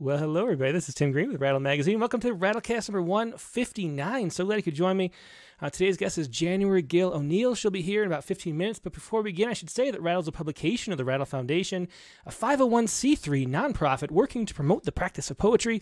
Well, hello, everybody. This is Tim Green with Rattle Magazine. Welcome to Rattlecast number 159. So glad you could join me. Today's guest is January Gill O'Neil. She'll be here in about 15 minutes. But before we begin, I should say that Rattle is a publication of the Rattle Foundation, a 501c3 nonprofit working to promote the practice of poetry.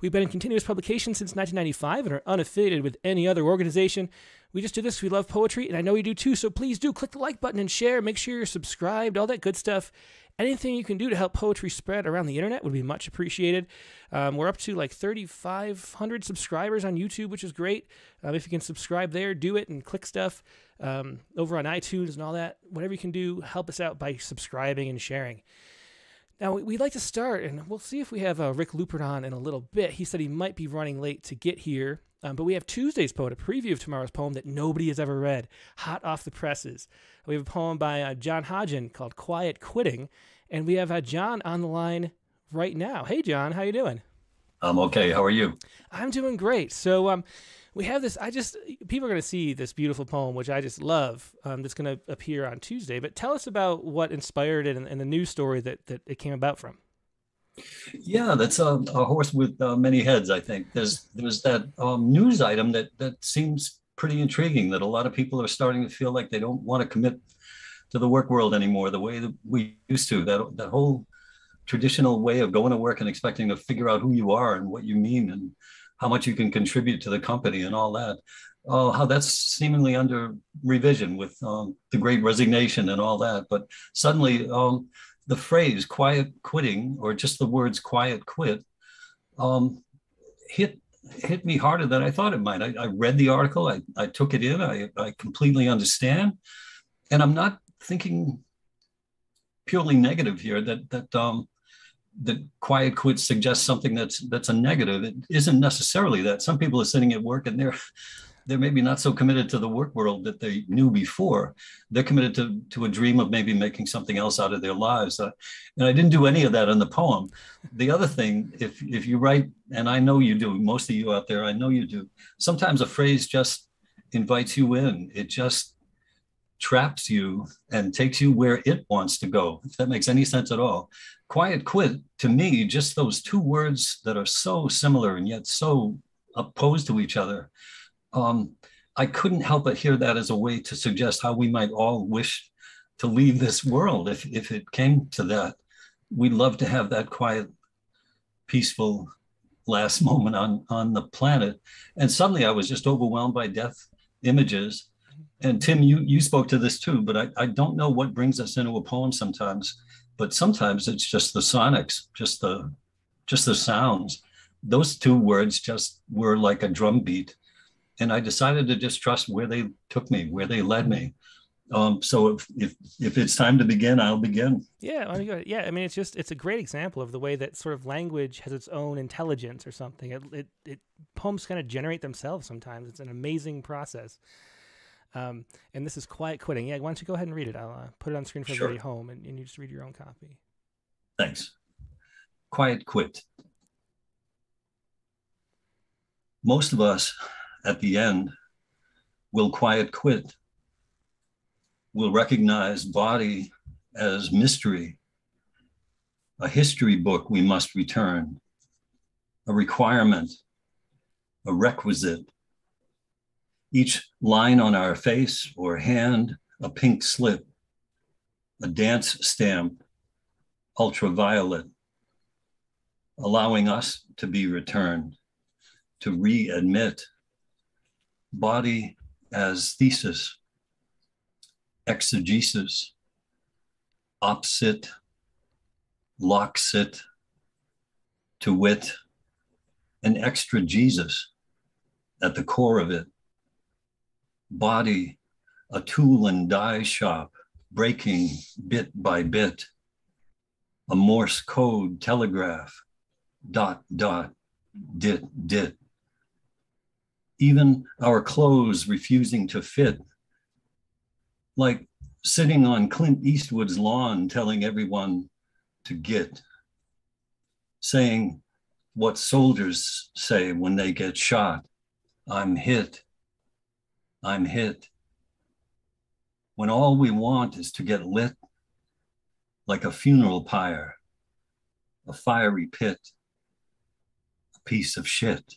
We've been in continuous publication since 1995 and are unaffiliated with any other organization. We just do this. We love poetry, and I know you do too. So please do click the like button and share. Make sure you're subscribed, all that good stuff. Anything you can do to help poetry spread around the internet would be much appreciated. We're up to like 3,500 subscribers on YouTube, which is great. If you can subscribe there, do it and click stuff over on iTunes and all that. Whatever you can do, help us out by subscribing and sharing. Now, we'd like to start, and we'll see if we have Rick Lupert on in a little bit. He said he might be running late to get here, but we have Tuesday's poet, a preview of tomorrow's poem that nobody has ever read, hot off the presses. We have a poem by John Hodgen called Quiet Quitting, and we have John on the line right now. Hey, John, how you doing? I'm okay. How are you? I'm doing great. So we have this, people are going to see this beautiful poem, which I just love, that's going to appear on Tuesday. But tell us about what inspired it and the news story that it came about from. Yeah, that's a horse with many heads, I think. There's that news item that seems pretty intriguing, that a lot of people are starting to feel like they don't want to commit to the work world anymore the way that we used to. That whole traditional way of going to work and expecting to figure out who you are and what you mean and how much you can contribute to the company and all that. Oh, how that's seemingly under revision with the Great Resignation and all that. But suddenly the phrase quiet quitting, or just the words quiet quit, hit me harder than I thought it might. I read the article, I took it in, I completely understand. And I'm not thinking purely negative here, that quiet quit suggests something that's a negative. It isn't necessarily that. Some people are sitting at work and they're maybe not so committed to the work world that they knew before. They're committed to a dream of maybe making something else out of their lives. And I didn't do any of that in the poem. The other thing, if you write, and I know you do, most of you out there, I know you do, sometimes a phrase just invites you in. It just traps you and takes you where it wants to go, if that makes any sense at all. Quiet quit, to me, just those two words that are so similar and yet so opposed to each other, I couldn't help but hear that as a way to suggest how we might all wish to leave this world if it came to that. We'd love to have that quiet, peaceful last moment on the planet. And suddenly I was just overwhelmed by death images. And Tim, you spoke to this too, but I don't know what brings us into a poem sometimes, but sometimes it's just the sonics, just the sounds. Those two words just were like a drum beat. And I decided to just trust where they took me, where they led me. So if it's time to begin, I'll begin. Yeah, I mean, it's a great example of the way that sort of language has its own intelligence or something. Poems kind of generate themselves sometimes. It's an amazing process. And this is Quiet Quitting. Yeah, why don't you go ahead and read it? I'll put it on screen for everybody at home, and you just read your own copy. Thanks. Quiet quit. Most of us, at the end, will quiet quit. We'll recognize body as mystery, a history book we must return, a requirement, a requisite. Each line on our face or hand, a pink slip, a dance stamp, ultraviolet, allowing us to be returned, to readmit. Body as thesis, exegesis, opsit, loxit, to wit, an extra Jesus at the core of it. Body, a tool and die shop, breaking bit by bit, a Morse code telegraph, dot, dot, dit, dit. Even our clothes refusing to fit, like sitting on Clint Eastwood's lawn, telling everyone to get, saying what soldiers say when they get shot, I'm hit. I'm hit. When all we want is to get lit like a funeral pyre, a fiery pit, piece of shit.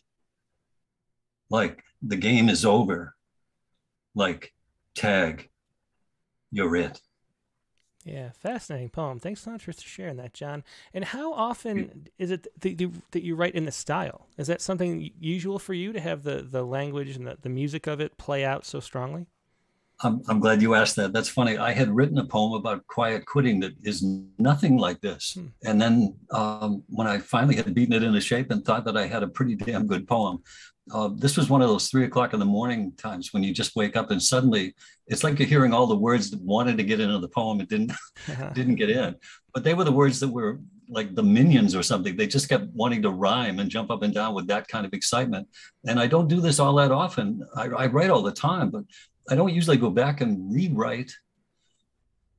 Like, the game is over. Like, tag, you're it. Yeah, fascinating poem. Thanks so much for sharing that, John. And how often is it that you write in this style? Is that something usual for you to have the language and the music of it play out so strongly? I'm glad you asked that. That's funny. I had written a poem about quiet quitting that is nothing like this. And then when I finally had beaten it into shape and thought that I had a pretty damn good poem, this was one of those 3 o'clock in the morning times when you just wake up and suddenly it's like you're hearing all the words that wanted to get into the poem. It didn't, didn't get in, but they were the words that were like the minions or something. They just kept wanting to rhyme and jump up and down with that kind of excitement. And I don't do this all that often. I write all the time, but I don't usually go back and rewrite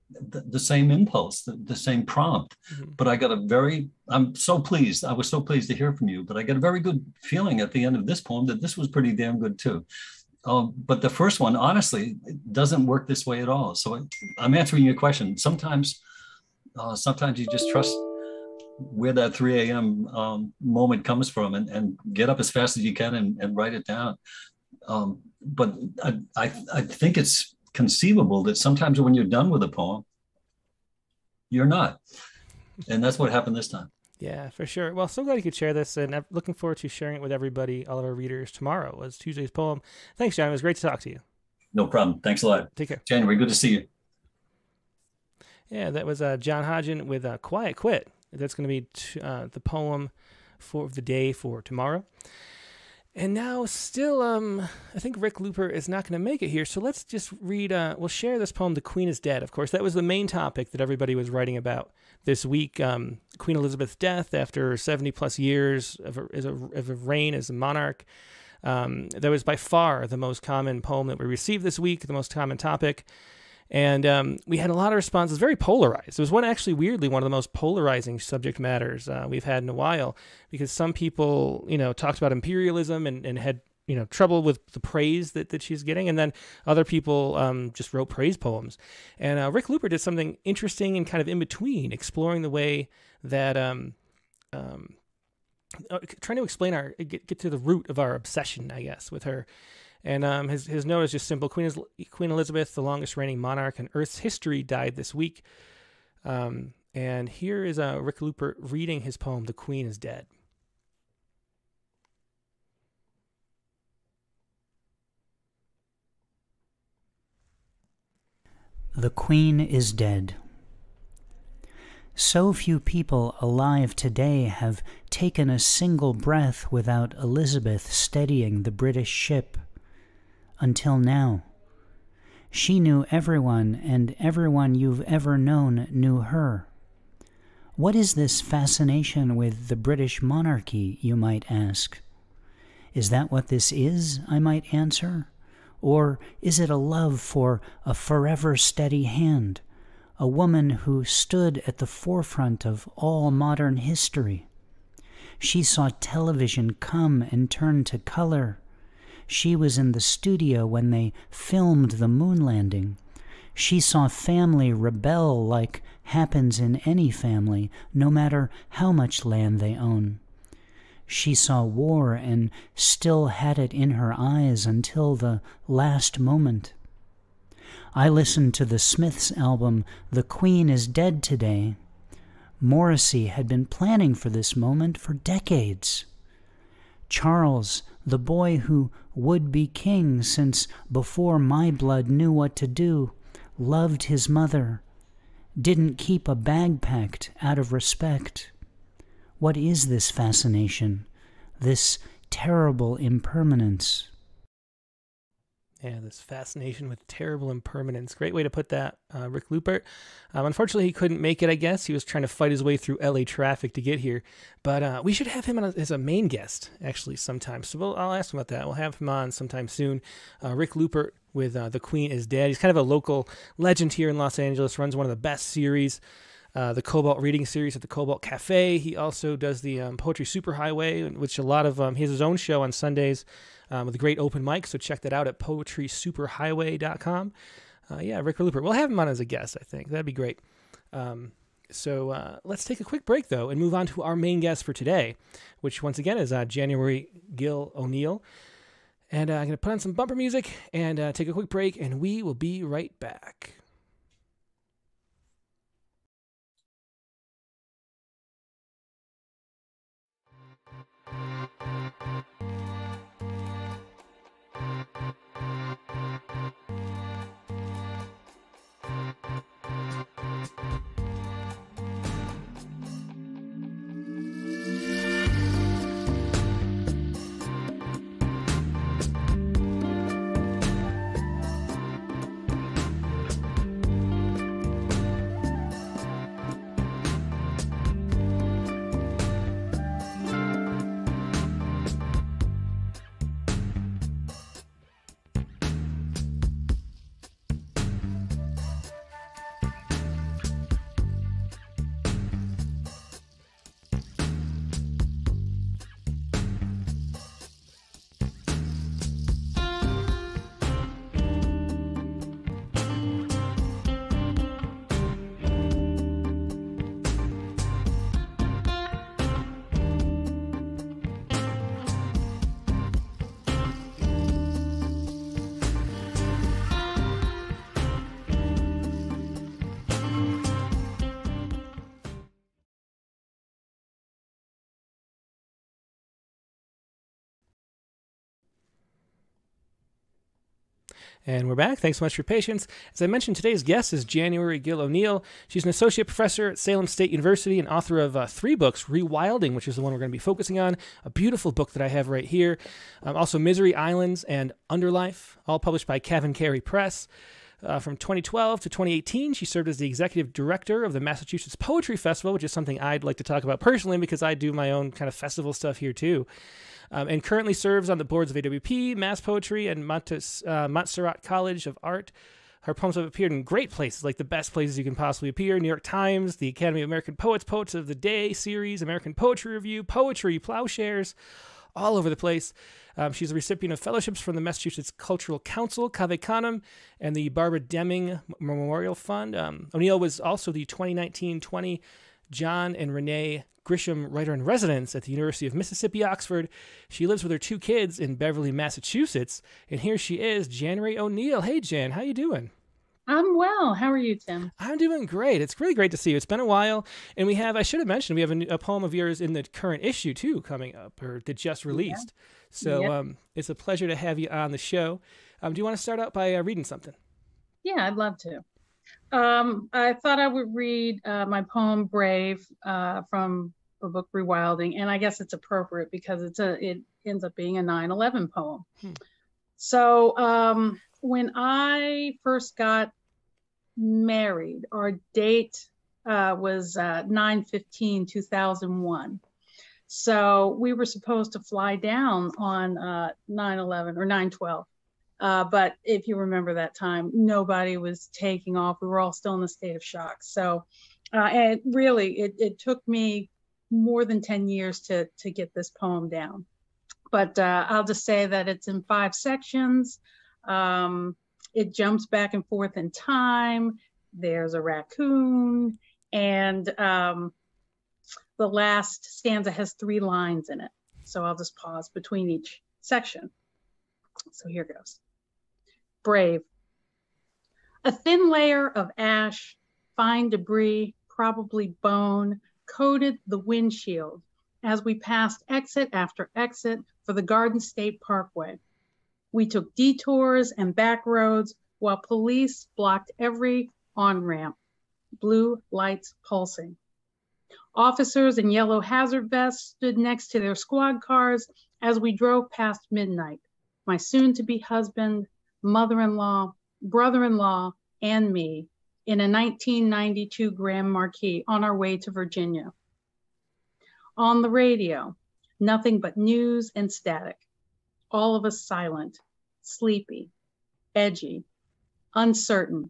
the same impulse, the same prompt. But I got a very, I'm so pleased. I was so pleased to hear from you, but I got a very good feeling at the end of this poem that this was pretty damn good too. But the first one, honestly, it doesn't work this way at all. So I'm answering your question. Sometimes you just trust where that 3 a.m. Moment comes from and get up as fast as you can and write it down. But I think it's conceivable that sometimes when you're done with a poem, you're not. And that's what happened this time. Yeah, for sure. Well, so glad you could share this. And I'm looking forward to sharing it with everybody, all of our readers tomorrow as Tuesday's poem. Thanks, John. It was great to talk to you. No problem. Thanks a lot. Take care. January, good to see you. Yeah, that was John Hodgen with Quiet Quit. That's going to be the poem for the day for tomorrow. And now still, I think Rick Lupert is not going to make it here. So let's just read, we'll share this poem, The Queen is Dead. Of course, that was the main topic that everybody was writing about this week. Queen Elizabeth's death after 70 plus years of a reign as a monarch. That was by far the most common poem that we received this week, the most common topic. And we had a lot of responses, very polarized. It was weirdly one of the most polarizing subject matters we've had in a while, because some people, you know, talked about imperialism and had, you know, trouble with the praise that she's getting. And then other people just wrote praise poems. And Rick Lupert did something interesting and kind of in between, exploring the way that, trying to explain get to the root of our obsession, I guess, with her. And his note is just simple. Queen Elizabeth, the longest reigning monarch in Earth's history, died this week. And here is Rick Lupert reading his poem, The Queen is Dead. The Queen is dead. So few people alive today have taken a single breath without Elizabeth steadying the British ship. Until now. She knew everyone, and everyone you've ever known knew her. What is this fascination with the British monarchy, you might ask? Is that what this is, I might answer? Or is it a love for a forever steady hand, a woman who stood at the forefront of all modern history? She saw television come and turn to color. She was in the studio when they filmed the moon landing. She saw family rebel like happens in any family, no matter how much land they own. She saw war and still had it in her eyes until the last moment. I listened to the Smiths album, The Queen is Dead, today. Morrissey had been planning for this moment for decades. Charles, the boy who would be king since before my blood knew what to do, loved his mother, didn't keep a bag packed out of respect. What is this fascination, this terrible impermanence? Yeah, this fascination with terrible impermanence. Great way to put that, Rick Lupert. Unfortunately, he couldn't make it, I guess. He was trying to fight his way through LA traffic to get here. But we should have him on as a main guest, actually, sometime. So I'll ask him about that. We'll have him on sometime soon. Rick Lupert with The Queen is Dead. He's kind of a local legend here in Los Angeles, runs one of the best series, the Cobalt Reading Series at the Cobalt Cafe. He also does the Poetry Superhighway, which a lot of, he has his own show on Sundays with a great open mic, so check that out at poetrysuperhighway.com. Yeah, Rick Lupert. We'll have him on as a guest, I think. That'd be great. So let's take a quick break, though, and move on to our main guest for today, which once again is January Gill O'Neil. And I'm going to put on some bumper music and take a quick break, and we will be right back. And we're back. Thanks so much for your patience. As I mentioned, today's guest is January Gill O'Neil. She's an associate professor at Salem State University and author of three books, Rewilding, which is the one we're going to be focusing on, a beautiful book that I have right here, also Misery Islands and Underlife, all published by CavanKerry Press. From 2012 to 2018, she served as the executive director of the Massachusetts Poetry Festival, which is something I'd like to talk about personally because I do my own kind of festival stuff here too. And currently serves on the boards of AWP, Mass Poetry, and Montserrat College of Art. Her poems have appeared in great places, like the best places you can possibly appear: New York Times, the Academy of American Poets, Poets of the Day series, American Poetry Review, Poetry, Plowshares, all over the place. She's a recipient of fellowships from the Massachusetts Cultural Council, Cave Canem, and the Barbara Deming Memorial Fund. O'Neil was also the 2019-20 John and Renee Grisham Writer-in-Residence at the University of Mississippi, Oxford. She lives with her two kids in Beverly, Massachusetts. And here she is, January O'Neil. Hey, Jan, how you doing? I'm well. How are you, Tim? I'm doing great. It's really great to see you. It's been a while. And we have, I should have mentioned, we have a poem of yours in the current issue, too, coming up, or that just released. Yeah. So it's a pleasure to have you on the show. Do you want to start out by reading something? Yeah, I'd love to. I thought I would read my poem Brave from the book Rewilding, and I guess it's appropriate because it ends up being a 9/11 poem. So when I first got married, our date was 9/15/2001. So we were supposed to fly down on 9/11 or 9/12. But if you remember that time, nobody was taking off. We were all still in a state of shock. So and really, it took me more than 10 years to get this poem down. But I'll just say that it's in 5 sections. It jumps back and forth in time. There's a raccoon. And the last stanza has 3 lines in it. So I'll just pause between each section. So here goes. Brave. A thin layer of ash, fine debris, probably bone, coated the windshield as we passed exit after exit for the Garden State Parkway. We took detours and back roads while police blocked every on-ramp, blue lights pulsing. Officers in yellow hazard vests stood next to their squad cars as we drove past midnight. My soon-to-be husband, mother-in-law, brother-in-law, and me in a 1992 Grand Marquis on our way to Virginia. On the radio, nothing but news and static. All of us silent, sleepy, edgy, uncertain,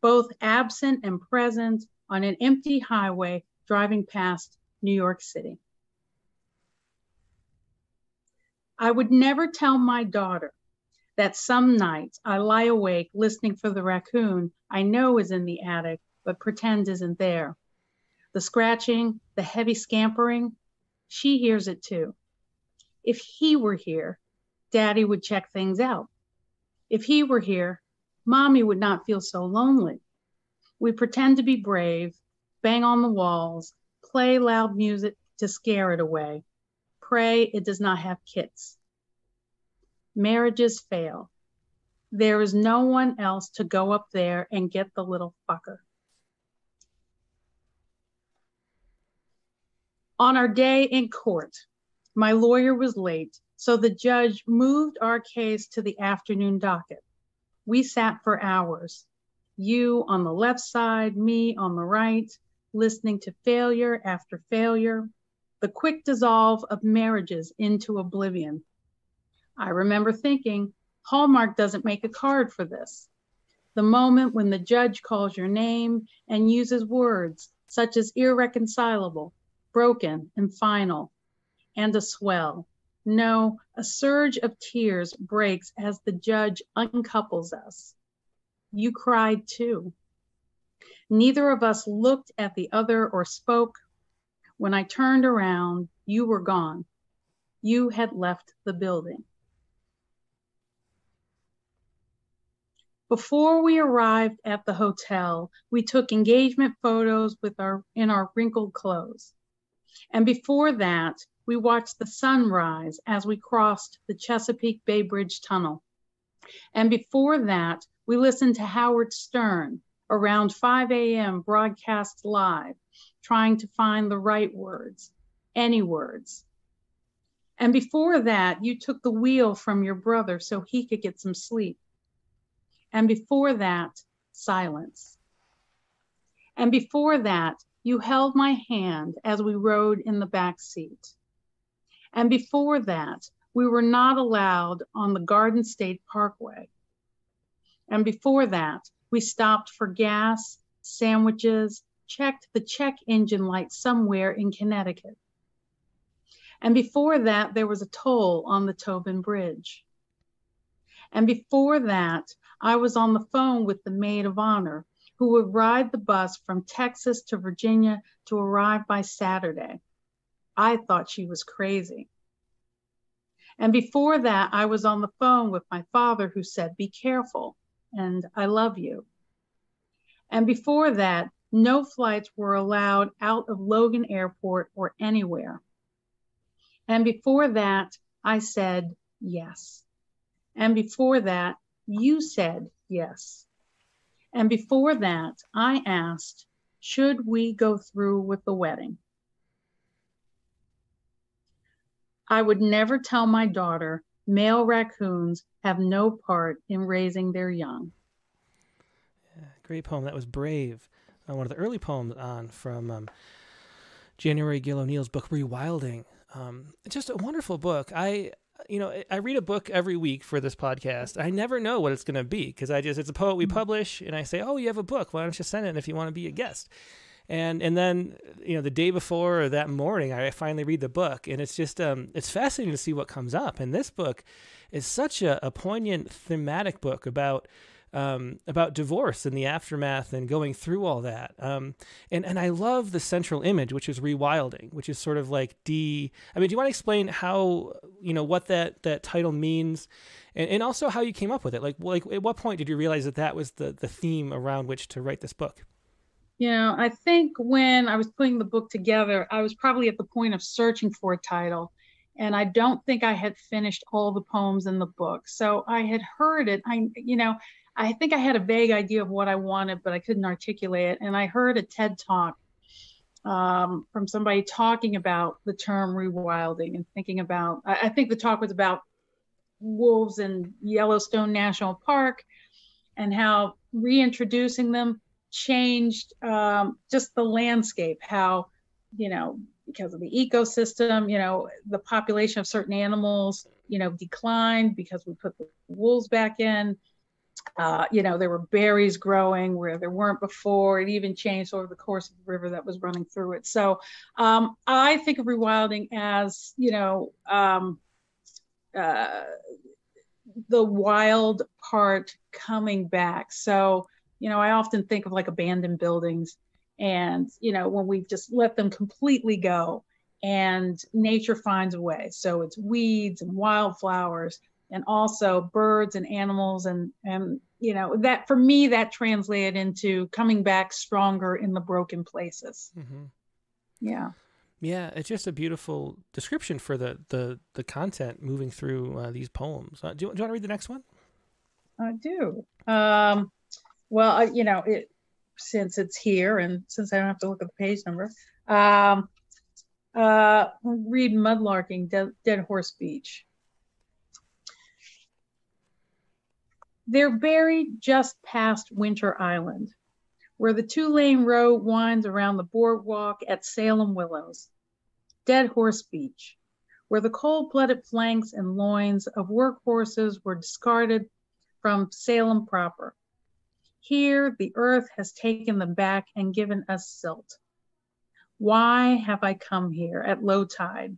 both absent and present on an empty highway driving past New York City. I would never tell my daughter that some nights I lie awake listening for the raccoon I know is in the attic, but pretend isn't there. the scratching, the heavy scampering. She hears it too. If he were here, Daddy would check things out. If he were here, Mommy would not feel so lonely. We pretend to be brave, bang on the walls, play loud music to scare it away. Pray it does not have kits. Marriages fail. There is no one else to go up there and get the little fucker. On our day in court, my lawyer was late, so the judge moved our case to the afternoon docket. We sat for hours, you on the left side, me on the right, listening to failure after failure, the quick dissolve of marriages into oblivion. I remember thinking, Hallmark doesn't make a card for this. The moment when the judge calls your name and uses words such as irreconcilable, broken, and final, and a swell. No, a surge of tears breaks as the judge uncouples us. You cried too. Neither of us looked at the other or spoke. When I turned around, you were gone. You had left the building. Before we arrived at the hotel, we took engagement photos in our wrinkled clothes. And before that, we watched the sunrise as we crossed the Chesapeake Bay Bridge Tunnel. And before that, we listened to Howard Stern around 5 a.m. broadcast live, trying to find the right words, any words. And before that, you took the wheel from your brother so he could get some sleep. And before that, silence. And before that, you held my hand as we rode in the back seat. And before that, we were not allowed on the Garden State Parkway. And before that, we stopped for gas, sandwiches, checked the check engine light somewhere in Connecticut. And before that, there was a toll on the Tobin Bridge. And before that, I was on the phone with the maid of honor who would ride the bus from Texas to Virginia to arrive by Saturday. I thought she was crazy. And before that, I was on the phone with my father who said, be careful, and I love you. And before that, no flights were allowed out of Logan Airport or anywhere. And before that, I said, yes. And before that, you said yes. And before that, I asked, should we go through with the wedding? I would never tell my daughter male raccoons have no part in raising their young. Yeah, great poem. That was Brave. One of the early poems on from January Gill O'Neil's book, Rewilding. Just a wonderful book. I read a book every week for this podcast. I never know what it's going to be because it's a poet we publish, and I say, oh, you have a book. Why don't you send it if you want to be a guest? And then, you know, the day before or that morning, I finally read the book, and it's just, it's fascinating to see what comes up. And this book is such a poignant thematic book about divorce and the aftermath and going through all that. And I love the central image, which is rewilding, which is sort of like do you want to explain how, you know, what that title means and also how you came up with it? Like at what point did you realize that was the theme around which to write this book? You know, I think when I was putting the book together, I was probably at the point of searching for a title. And I don't think I had finished all the poems in the book. So I had heard it. I think I had a vague idea of what I wanted, but I couldn't articulate it. And I heard a TED talk from somebody talking about the term rewilding and thinking about, I think the talk was about wolves in Yellowstone National Park and how reintroducing them changed just the landscape, how, you know, because of the ecosystem, you know, the population of certain animals, you know, declined because we put the wolves back in. You know, there were berries growing where there weren't before. It even changed over the course of the river that was running through it. So I think of rewilding as, you know, the wild part coming back. So, you know, I often think of like abandoned buildings and, you know, when we've just let them completely go and nature finds a way. So it's weeds and wildflowers and also birds and animals, and you know, that for me, that translated into coming back stronger in the broken places. Mm-hmm. Yeah. Yeah, it's just a beautiful description for the content moving through these poems. Do you want to read the next one? I do. Well, you know, since it's here and since I don't have to look at the page number, read Mudlarking, Dead Horse Beach. They're buried just past Winter Island, where the two-lane road winds around the boardwalk at Salem Willows. Dead Horse Beach, where the cold-blooded flanks and loins of workhorses were discarded from Salem proper. Here, the earth has taken them back and given us silt. Why have I come here at low tide,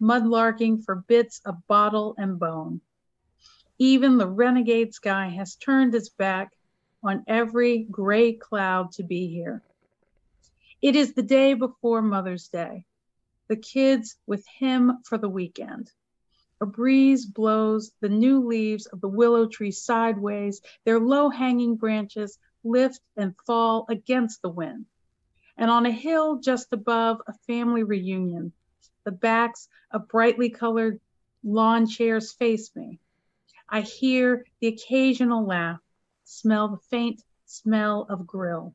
mudlarking for bits of bottle and bone? Even the renegade sky has turned its back on every gray cloud to be here. It is the day before Mother's Day. The kids with him for the weekend. A breeze blows the new leaves of the willow tree sideways. Their low-hanging branches lift and fall against the wind. And on a hill just above, a family reunion. The backs of brightly colored lawn chairs face me. I hear the occasional laugh. Smell the faint smell of grill.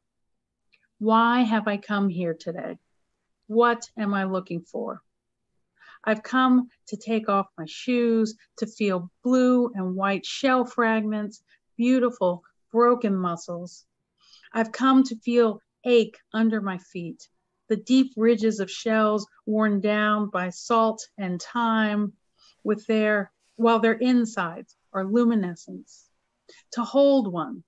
Why have I come here today? What am I looking for? I've come to take off my shoes, to feel blue and white shell fragments, beautiful broken muscles. I've come to feel ache under my feet, the deep ridges of shells worn down by salt and time with while their insides are luminescence. To hold one,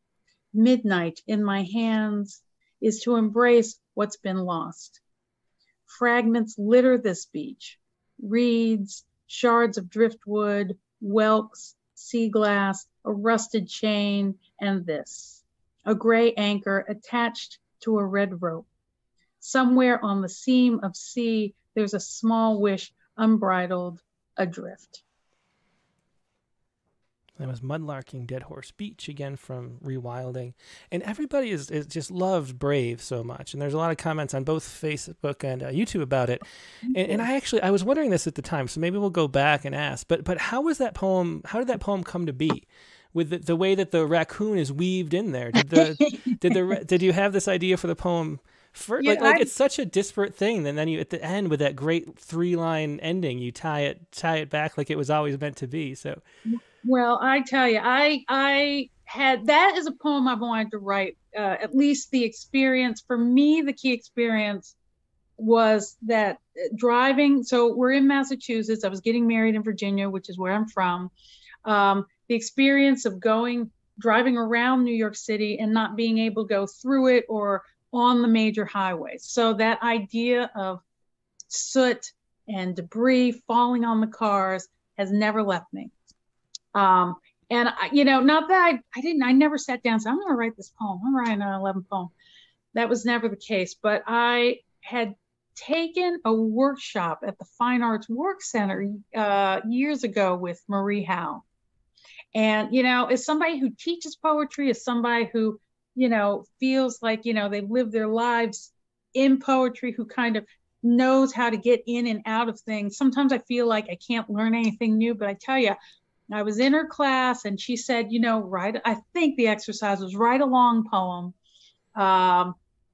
midnight in my hands, is to embrace what's been lost. Fragments litter this beach, reeds, shards of driftwood, whelks, sea glass, a rusted chain, and this, a gray anchor attached to a red rope. Somewhere on the seam of sea, there's a small wish unbridled adrift. That was Mudlarking, Dead Horse Beach, again from Rewilding. And everybody is just loved Brave so much. And there's a lot of comments on both Facebook and YouTube about it. And I was wondering this at the time, so maybe we'll go back and ask. But how was that poem? How did that poem come to be? With the way that the raccoon is weaved in there, did you have this idea for the poem? Like it's such a disparate thing. And then you at the end with that great three-line ending, you tie it back like it was always meant to be. So. Well, I tell you, I had, that is a poem I've wanted to write. At least the experience for me, the key experience was that driving. So we're in Massachusetts. I was getting married in Virginia, which is where I'm from. The experience of driving around New York City and not being able to go through it or on the major highways. So that idea of soot and debris falling on the cars has never left me. And you know, not that I never sat down and said, I'm going to write this poem. I'm writing an 11th poem. That was never the case, but I had taken a workshop at the Fine Arts Work Center, years ago with Marie Howe. And, you know, as somebody who teaches poetry, as somebody who, you know, feels like, you know, they've lived their lives in poetry, who kind of knows how to get in and out of things. Sometimes I feel like I can't learn anything new, but I tell you, I was in her class and she said, you know, I think the exercise was write a long poem,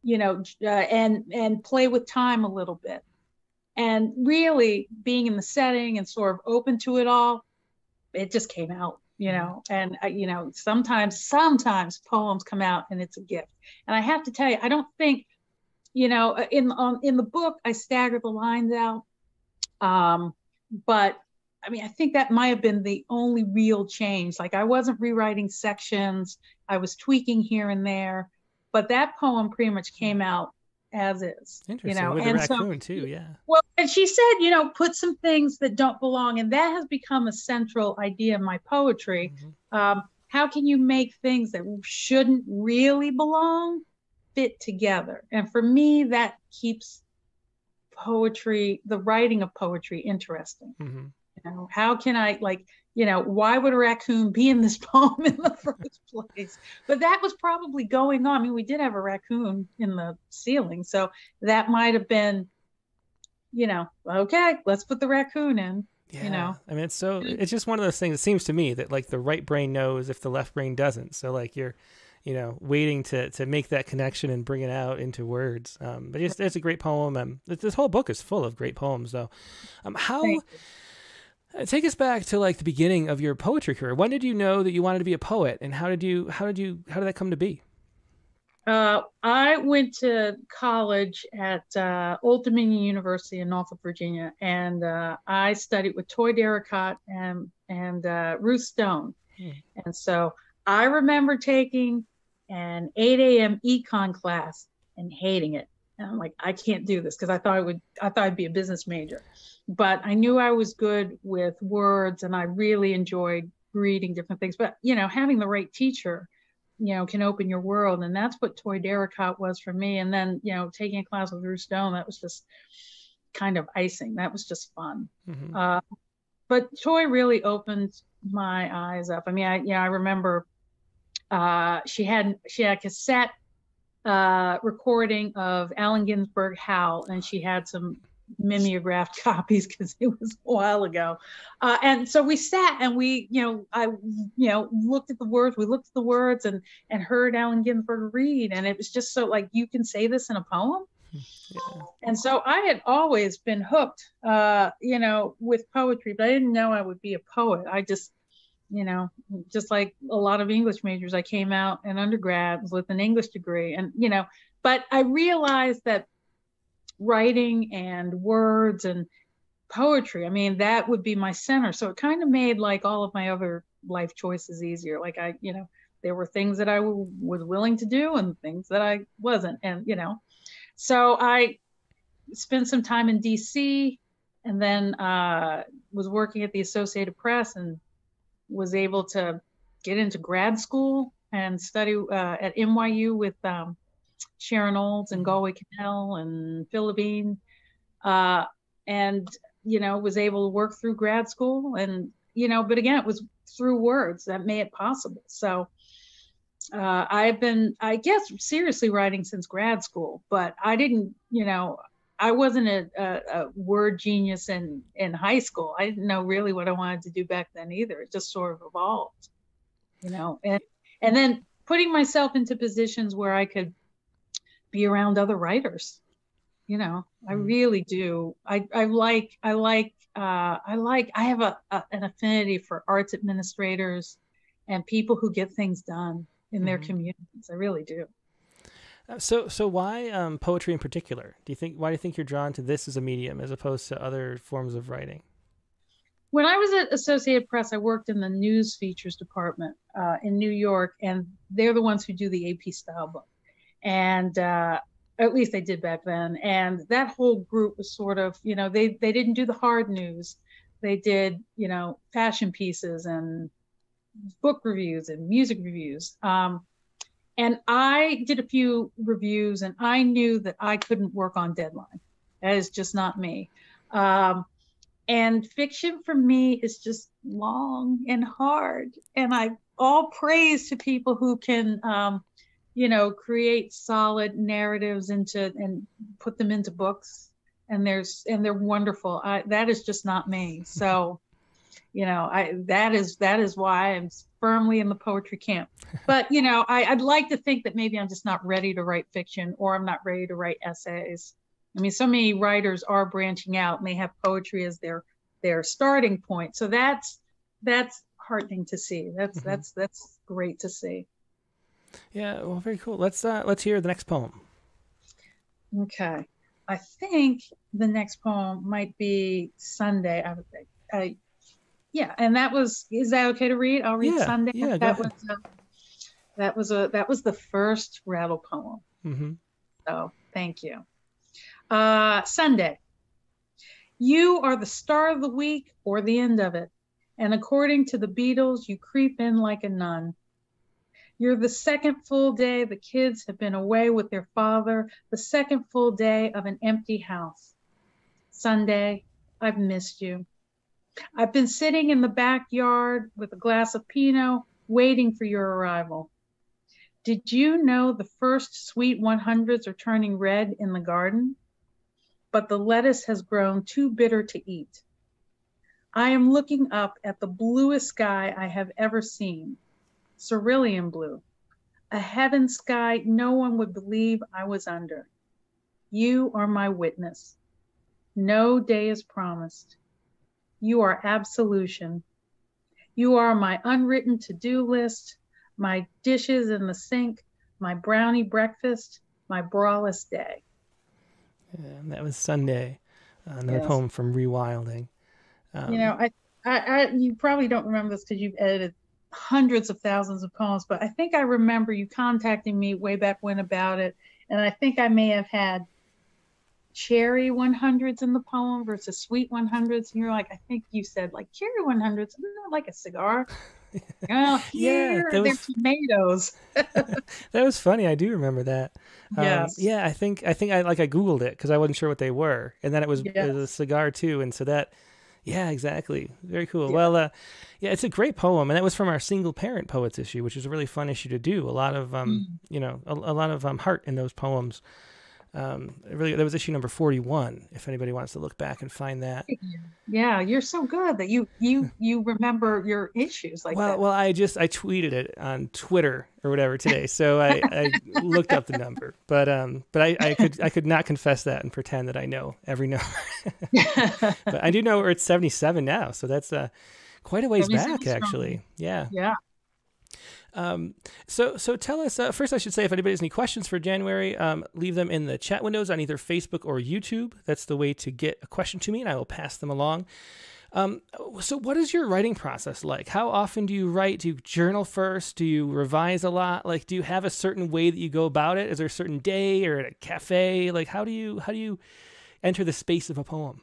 you know, and play with time a little bit. And really being in the setting and sort of open to it all, it just came out, you know, and, you know, sometimes poems come out and it's a gift. And I have to tell you, I don't think, you know, in the book, I stagger the lines out, but I mean, I think that might have been the only real change. Like I wasn't rewriting sections. I was tweaking here and there, but that poem pretty much came out as is. Interesting. You know? With the raccoon too, yeah. Well, and she said, you know, put some things that don't belong. And that has become a central idea in my poetry. Mm-hmm. How can you make things that shouldn't really belong fit together. And for me, that keeps poetry, the writing of poetry, interesting. Mm-hmm. You know, how can I, like, you know, why would a raccoon be in this poem in the first place? But that was probably going on. I mean, we did have a raccoon in the ceiling, so that might have been, you know, okay, let's put the raccoon in. Yeah. You know, I mean, it's just one of those things. It seems to me that, like, the right brain knows if the left brain doesn't. So, like, you're, you know, waiting to make that connection and bring it out into words. But it's a great poem. This whole book is full of great poems, though. Take us back to, like, the beginning of your poetry career. When did you know that you wanted to be a poet, and how did that come to be? I went to college at Old Dominion University in Norfolk, Virginia, and I studied with Toy Derricotte and Ruth Stone. Hmm. And so I remember taking an 8 a.m. econ class and hating it. And I'm like, I can't do this, because I thought I'd be a business major. But I knew I was good with words, and I really enjoyed reading different things. But, you know, having the right teacher, you know, can open your world. And that's what Toy Derricotte was for me. And then, you know, taking a class with Ruth Stone, that was just kind of icing. That was just fun. Mm-hmm. But Toy really opened my eyes up. I mean, I remember she had a cassette recording of Allen Ginsberg Howl, and she had some mimeographed copies, because it was a while ago, and so we sat and we, you know, we looked at the words and heard Allen Ginsberg read, and it was just so, like, you can say this in a poem. Yeah. And so I had always been hooked, you know, with poetry, but I didn't know I would be a poet. I just, you know, just like a lot of English majors, I came out in undergrad with an English degree, and, you know, but I realized that writing and words and poetry, I mean, that would be my center. So it kind of made, like, all of my other life choices easier. Like, I, you know, there were things that I was willing to do and things that I wasn't. And, you know, so I spent some time in DC, and then was working at the Associated Press, and was able to get into grad school and study at NYU with Sharon Olds and Galway Cannell and Phil Levine, and, you know, was able to work through grad school, and, you know, but again, it was through words that made it possible. So I've been, I guess, seriously writing since grad school, but I didn't, you know, I wasn't a word genius in high school. I didn't know really what I wanted to do back then either. It just sort of evolved, you know, and then putting myself into positions where I could be around other writers, you know. Mm. I really do. I have an affinity for arts administrators and people who get things done in their communities. I really do. So why poetry in particular? Why do you think you're drawn to this as a medium as opposed to other forms of writing? When I was at Associated Press, I worked in the news features department in New York, and they're the ones who do the AP style book. And at least they did back then. And that whole group was sort of, you know, they didn't do the hard news. They did, you know, fashion pieces and book reviews and music reviews. And I did a few reviews, and I knew that I couldn't work on deadline. That is just not me. And fiction for me is just long and hard. And all praise to people who can, you know, create solid narratives and put them into books, and they're wonderful. That is just not me. So, you know, that is why I'm firmly in the poetry camp. But, you know, I'd like to think that maybe I'm just not ready to write fiction, or I'm not ready to write essays. I mean, so many writers are branching out, and they have poetry as their starting point. So that's heartening to see. That's great to see. Yeah, well, very cool. Let's hear the next poem. Okay, I think the next poem might be Sunday. I would think. Yeah, and that was. Is that okay to read? I'll read Sunday. Yeah, that was the first Rattle poem. Mm-hmm. So thank you. Sunday. You are the start of the week or the end of it, and according to the Beatles, you creep in like a nun. You're the second full day the kids have been away with their father, the second full day of an empty house. Sunday, I've missed you. I've been sitting in the backyard with a glass of Pinot, waiting for your arrival. Did you know the first sweet 100s are turning red in the garden? But the lettuce has grown too bitter to eat. I am looking up at the bluest sky I have ever seen, cerulean blue, a heaven sky no one would believe I was under. You are my witness. No day is promised. You are absolution. You are my unwritten to-do list, my dishes in the sink, my brownie breakfast, my braless day. Yeah, that was Sunday, another poem from Rewilding. You know, I you probably don't remember this because you've edited hundreds of thousands of poems, but I think I remember you contacting me way back when about it, and I think I may have had cherry 100s in the poem versus sweet 100s, and you're like, I think you said like cherry 100s, not like a cigar. Oh, yeah, they're tomatoes. That was funny. I do remember that. Yes. Yeah, I think I like I Googled it because I wasn't sure what they were, and then it was a cigar too, and so that. Yeah, exactly. Very cool. Yeah. Well, yeah, it's a great poem, and that was from our single parent poets issue, which is a really fun issue to do. A lot of you know, a lot of heart in those poems. Really, that was issue number 41. If anybody wants to look back and find that. Yeah, you're so good that you remember your issues like that. Well, I tweeted it on Twitter or whatever today, so I looked up the number, but I could not confess that and pretend that I know every number. But I do know it's 77 now, so that's quite a ways back, actually. Yeah. Yeah. So tell us, first I should say, if anybody has any questions for January, leave them in the chat windows on either Facebook or YouTube. That's the way to get a question to me, and I will pass them along. So what is your writing process like? How often do you write? Do you journal first? Do you revise a lot? Like, do you have a certain way that you go about it? Is there a certain day or at a cafe? Like, how do you enter the space of a poem?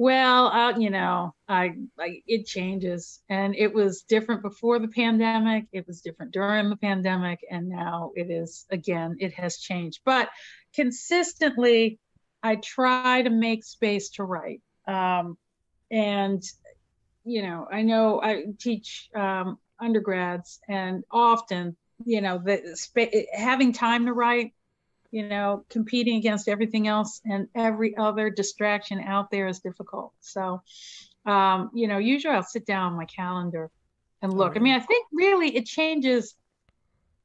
Well, you know, it changes, and it was different before the pandemic. It was different during the pandemic, and now it is again. It has changed, but consistently, I try to make space to write. And you know, I know I teach undergrads, and often, you know, having time to write, you know, competing against everything else and every other distraction out there is difficult. So, you know, usually I'll sit down on my calendar and look. I mean, I think really it changes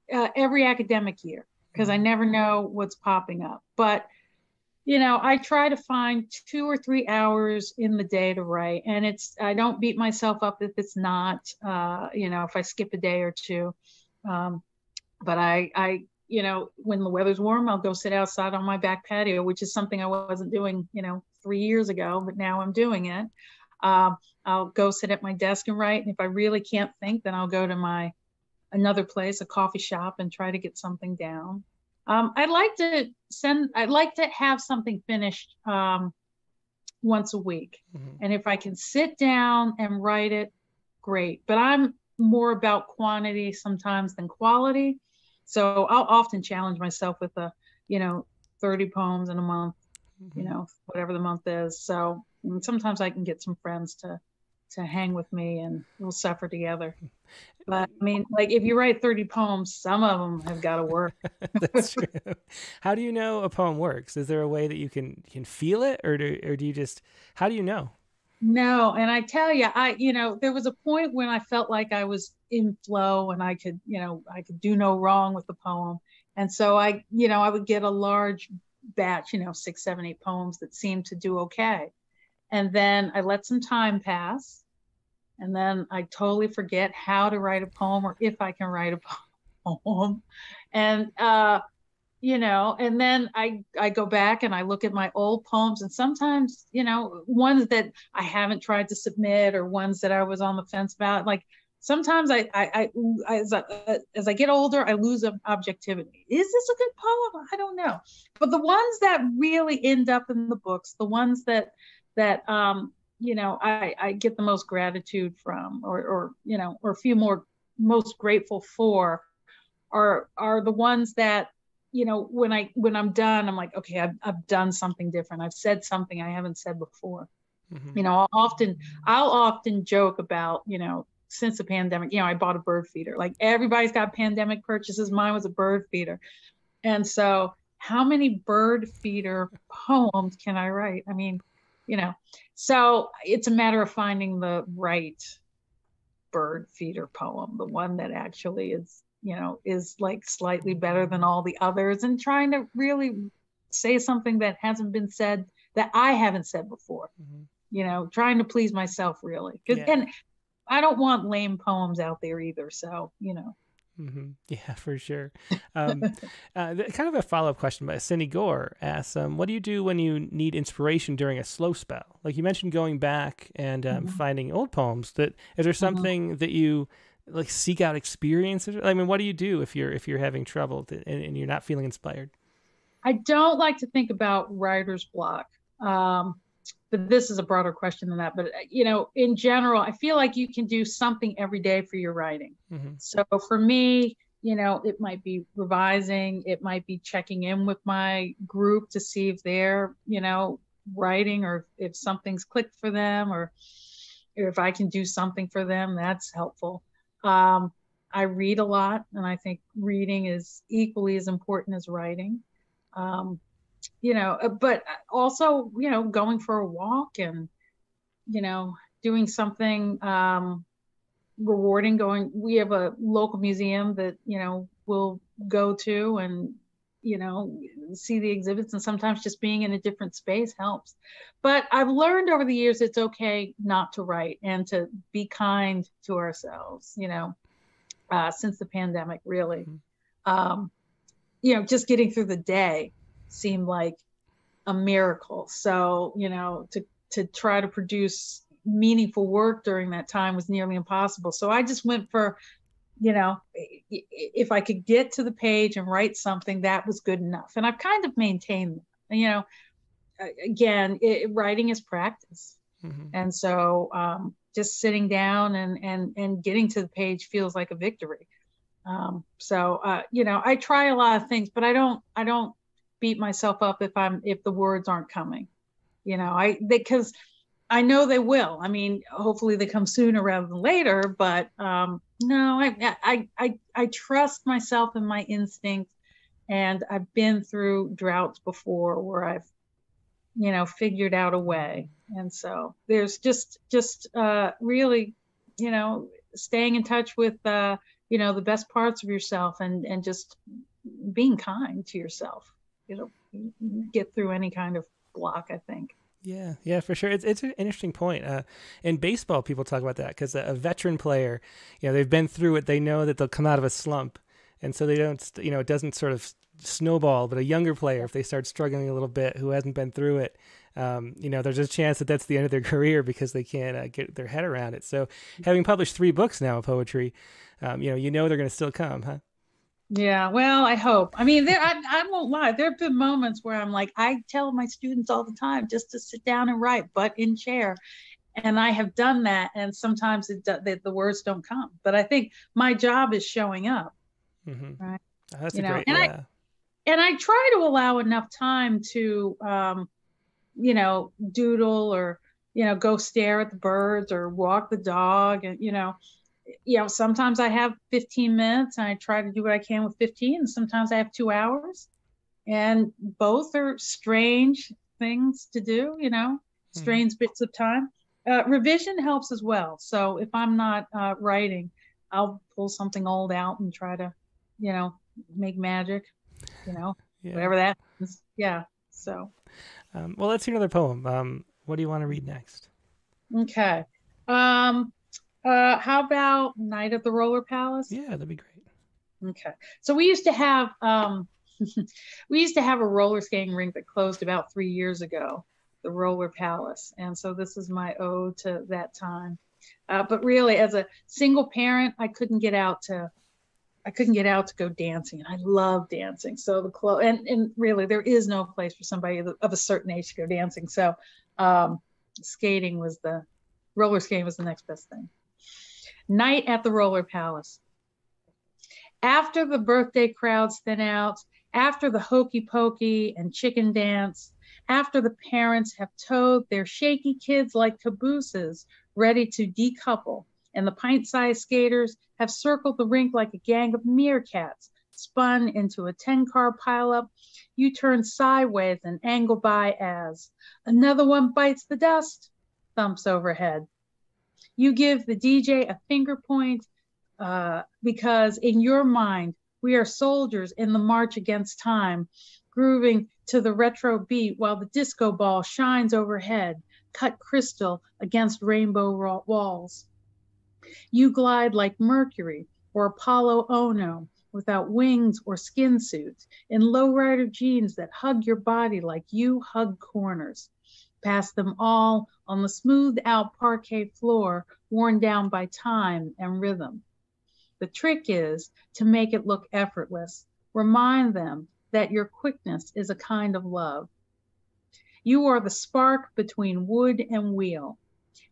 every academic year because I never know what's popping up. But, you know, I try to find 2 or 3 hours in the day to write. And I don't beat myself up if it's not, you know, if I skip a day or two. But I you know, when the weather's warm, I'll go sit outside on my back patio, which is something I wasn't doing, you know, 3 years ago, but now I'm doing it. I'll go sit at my desk and write. And if I really can't think, then I'll go to another place, a coffee shop, and try to get something down. I'd like to have something finished once a week. Mm-hmm. And if I can sit down and write it, great. But I'm more about quantity sometimes than quality. So I'll often challenge myself with you know, 30 poems in a month, you know, whatever the month is. So sometimes I can get some friends to hang with me and we'll suffer together. But I mean, like if you write 30 poems, some of them have got to work. That's true. How do you know a poem works? Is there a way that you can feel it, or do you just, how do you know? No. And I tell you, you know, there was a point when I felt like I was in flow and I could, you know, I could do no wrong with the poem. And so you know, I would get a large batch, you know, 6, 7, 8 poems that seemed to do okay. And then I let some time pass. And then I totally forget how to write a poem or if I can write a poem. And, you know, and then I go back and I look at my old poems, and sometimes, you know, ones that I haven't tried to submit or ones that I was on the fence about. Like sometimes as I get older, I lose objectivity. Is this a good poem? I don't know. But the ones that really end up in the books, the ones that you know, I get the most gratitude from, or you know, or a few more most grateful for are the ones that, you know, when I'm done, I'm like, okay, I've done something different. I've said something I haven't said before. Mm-hmm. You know, I'll often joke about, you know, since the pandemic, you know, I bought a bird feeder. Like, everybody's got pandemic purchases. Mine was a bird feeder. And so how many bird feeder poems can I write? I mean, you know, so it's a matter of finding the right bird feeder poem, the one that actually is, you know, is like slightly better than all the others, and trying to really say something that hasn't been said, that I haven't said before, mm-hmm. you know, trying to please myself, really. Yeah. And I don't want lame poems out there either. So, you know. Mm-hmm. Yeah, for sure. Kind of a follow-up question, but Cindy Gore asks, what do you do when you need inspiration during a slow spell? Like you mentioned going back and mm-hmm. finding old poems. Is there something mm-hmm. that you like seek out experiences? I mean, what do you do if you're having trouble and you're not feeling inspired? I don't like to think about writer's block. But this is a broader question than that. But, you know, in general, I feel like you can do something every day for your writing. Mm-hmm. So for me, you know, it might be revising. It might be checking in with my group to see if they're, you know, writing, or if something's clicked for them, or if I can do something for them. That's helpful. I read a lot, and I think reading is equally as important as writing. You know, but also, you know, going for a walk and, you know, doing something rewarding. We have a local museum that, you know, we'll go to and, you know, see the exhibits, and sometimes just being in a different space helps. But I've learned over the years, it's okay not to write and to be kind to ourselves, you know, since the pandemic, really. You know, just getting through the day seemed like a miracle. So, you know, to try to produce meaningful work during that time was nearly impossible. So I just went for, you know, if I could get to the page and write something, that was good enough. And I've kind of maintained, you know, again, writing is practice. Mm-hmm. And so just sitting down and getting to the page feels like a victory. You know, I try a lot of things, but I don't beat myself up if the words aren't coming, you know, because I know they will. I mean, hopefully they come sooner rather than later, but, no, I trust myself and my instincts, and I've been through droughts before where I've, you know, figured out a way. And so there's just really, you know, staying in touch with, you know, the best parts of yourself, and just being kind to yourself. It'll get through any kind of block, I think. Yeah, yeah, for sure. It's an interesting point. In baseball, people talk about that, because a veteran player, you know, they've been through it. They know that they'll come out of a slump. And so they don't, you know, it doesn't sort of snowball. But a younger player, if they start struggling a little bit, who hasn't been through it, you know, there's a chance that that's the end of their career because they can't get their head around it. So having published 3 books now of poetry, you know they're going to still come, huh? Yeah, well, I hope. I mean, I won't lie. There have been moments where I'm like, I tell my students all the time just to sit down and write, but in chair. And I have done that. And sometimes the words don't come. But I think my job is showing up. Mm-hmm. Right? Oh, that's great. And I try to allow enough time to, you know, doodle, or, you know, go stare at the birds or walk the dog. And, you know, sometimes I have 15 minutes and I try to do what I can with 15. And sometimes I have 2 hours, and both are strange things to do, you know, strange bits of time. Revision helps as well. So if I'm not writing, I'll pull something old out and try to, you know, make magic, you know, yeah. Whatever that is. Yeah. So. Well, let's hear another poem. What do you want to read next? Okay. How about Night at the Roller Palace? Yeah, that'd be great. Okay. So we used to have a roller skating rink that closed about 3 years ago, the Roller Palace. And so this is my ode to that time. But really, as a single parent, I couldn't get out to go dancing, and I love dancing. So and really there is no place for somebody of a certain age to go dancing. So roller skating was the next best thing. Night at the Roller Palace. after the birthday crowds thin out, after the hokey pokey and chicken dance, after the parents have towed their shaky kids like cabooses ready to decouple, and the pint-sized skaters have circled the rink like a gang of meerkats spun into a 10-car pileup, you turn sideways and angle by as another one bites the dust, thumps overhead. You give the DJ a finger point because in your mind, we are soldiers in the march against time, grooving to the retro beat while the disco ball shines overhead, cut crystal against rainbow walls. You glide like Mercury or Apollo Ono without wings or skin suits, in lowrider jeans that hug your body like you hug corners. Past them all on the smoothed out parquet floor, worn down by time and rhythm. The trick is to make it look effortless. Remind them that your quickness is a kind of love. You are the spark between wood and wheel.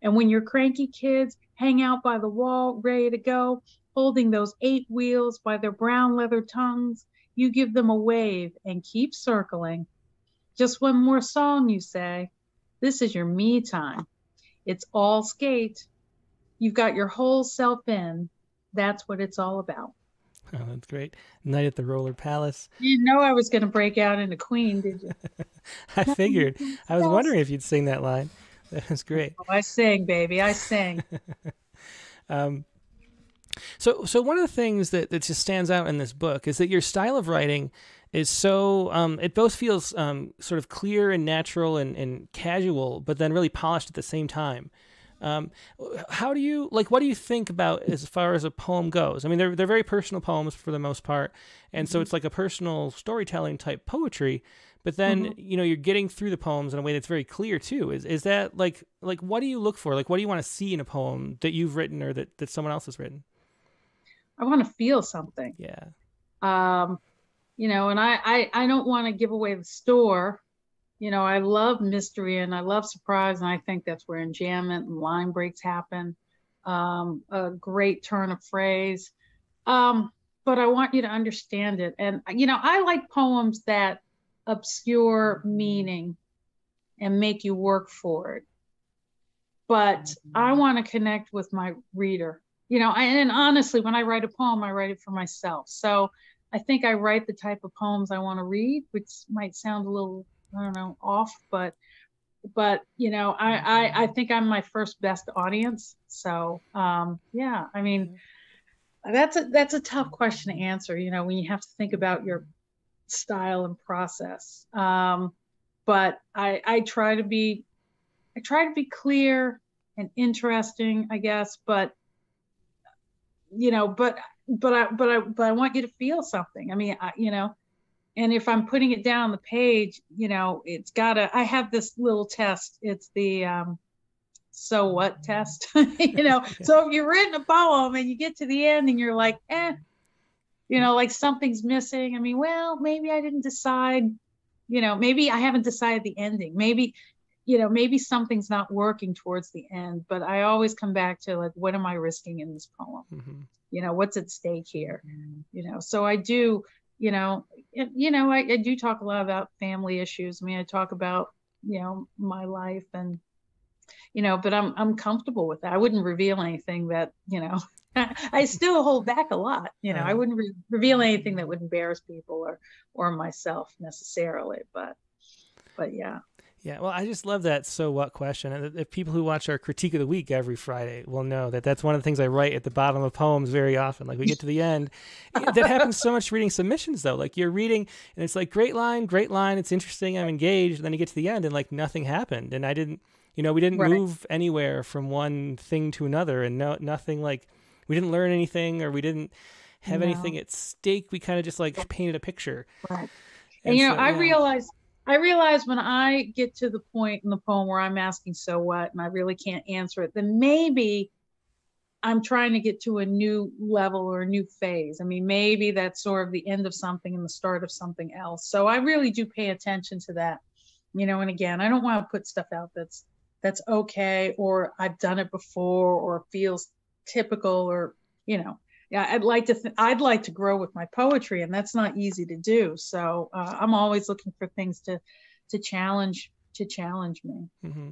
And when your cranky kids hang out by the wall, ready to go, holding those 8 wheels by their brown leather tongues, you give them a wave and keep circling. Just one more song, you say. This is your me time. It's all skate. You've got your whole self in. That's what it's all about. Oh, that's great. Night at the Roller Palace. You didn't know I was going to break out into Queen, did you? I figured. I was wondering if you'd sing that line. That was great. Oh, I sing, baby. I sing. So one of the things that just stands out in this book is that your style of writing is so, it both feels sort of clear and natural and casual, but then really polished at the same time. How do you, what do you think about as far as a poem goes? I mean, they're very personal poems for the most part. And so it's like a personal storytelling type poetry, but then, you know, you're getting through the poems in a way that's very clear too. Is that like, what do you look for? Like, what do you want to see in a poem that you've written or that someone else has written? I want to feel something. Yeah. You know, and I don't want to give away the store. You know, I love mystery and I love surprise. And I think that's where enjambment and line breaks happen. A great turn of phrase. But I want you to understand it. And, you know, I like poems that obscure meaning and make you work for it. But I want to connect with my reader. You know, and honestly, when I write a poem, I write it for myself. So I think I write the type of poems I want to read, which might sound a little, I don't know, off, but you know, I think I'm my first best audience. So yeah, I mean, that's a tough question to answer, you know, when you have to think about your style and process. But I try to be clear and interesting, I guess, but you know, but I want you to feel something. I mean, you know, and if I'm putting it down on the page, you know, it's gotta, I have this little test. It's the, so what test, you know? Yeah. So if you've written a poem and you get to the end and you're like, you know, like something's missing. I mean, well, maybe I didn't decide, you know, maybe I haven't decided the ending. Maybe, you know, maybe something's not working towards the end, but I always come back to like, what am I risking in this poem? Mm-hmm. You know, what's at stake here? You know, so I do, I do talk a lot about family issues. I mean, I talk about, you know, my life and, you know, but I'm comfortable with that. I wouldn't reveal anything that, you know, I still hold back a lot, you know, I wouldn't reveal anything that would embarrass people or myself necessarily, but yeah. Yeah, well, I just love that so what question. And if people who watch our Critique of the Week every Friday will know that that's one of the things I write at the bottom of poems very often. Like we get to the end. That happens so much reading submissions, though. Like you're reading and it's like, great line. It's interesting. I'm engaged. And then you get to the end and like nothing happened. And I didn't, you know, we didn't move anywhere from one thing to another and nothing like we didn't learn anything or we didn't have anything at stake. We kind of just like painted a picture. Right. And you know, so, yeah. I realize when I get to the point in the poem where I'm asking so what and I really can't answer it, then maybe I'm trying to get to a new level or a new phase. I mean, maybe that's sort of the end of something and the start of something else. So I really do pay attention to that, you know, and again, I don't want to put stuff out that's okay or I've done it before or feels typical or, you know, yeah, I'd like to grow with my poetry, and that's not easy to do. So I'm always looking for things to challenge me. Mm-hmm.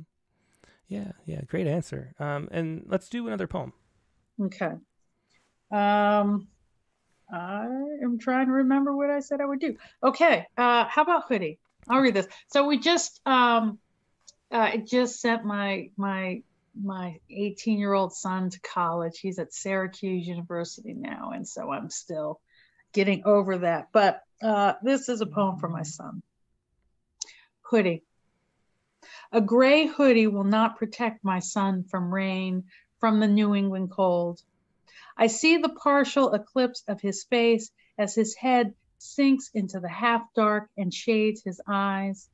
Yeah, great answer. And let's do another poem. Okay. I am trying to remember what I said I would do. Okay. How about Hoodie? I'll read this. So we just sent my 18-year-old son to college. He's at Syracuse University now, and so I'm still getting over that. But this is a poem for my son. Hoodie. A gray hoodie will not protect my son from rain, from the New England cold. I see the partial eclipse of his face as his head sinks into the half-dark and shades his eyes.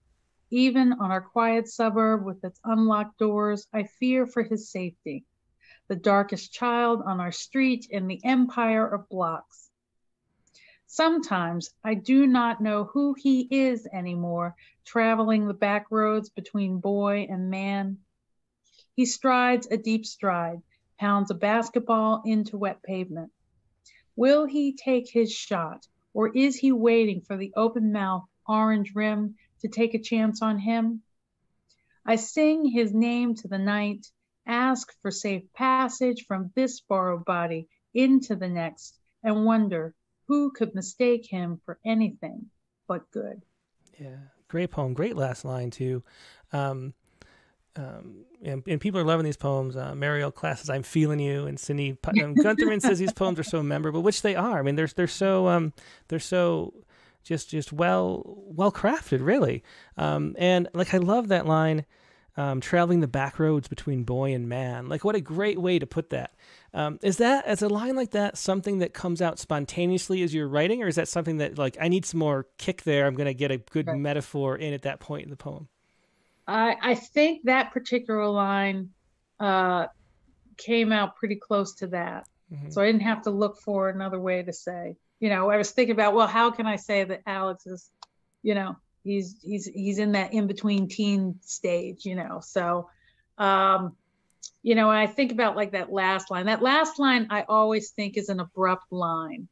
Even on our quiet suburb with its unlocked doors, I fear for his safety. The darkest child on our street in the empire of blocks. Sometimes I do not know who he is anymore, traveling the back roads between boy and man. He strides a deep stride, pounds a basketball into wet pavement. Will he take his shot, or is he waiting for the open mouth, orange rim to take a chance on him? I sing his name to the night, ask for safe passage from this borrowed body into the next, and wonder, who could mistake him for anything but good? Yeah, great poem. Great last line, too. And people are loving these poems. Mariel Class says, I'm feeling you. And Cindy Putnam Guntherman says these poems are so memorable, which they are. I mean, they're so just well crafted, really. And like, I love that line, traveling the back roads between boy and man. Like, what a great way to put that. Is that, as a line like that, something that comes out spontaneously as you're writing, or is that something that, like, I need some more kick there, I'm going to get a good metaphor in at that point in the poem? I think that particular line came out pretty close to that. Mm-hmm. So I didn't have to look for another way to say, you know, I was thinking about, well, how can I say that Alex is, you know, he's in that in-between teen stage, you know? So, you know, I think about like that last line I always think is an abrupt line.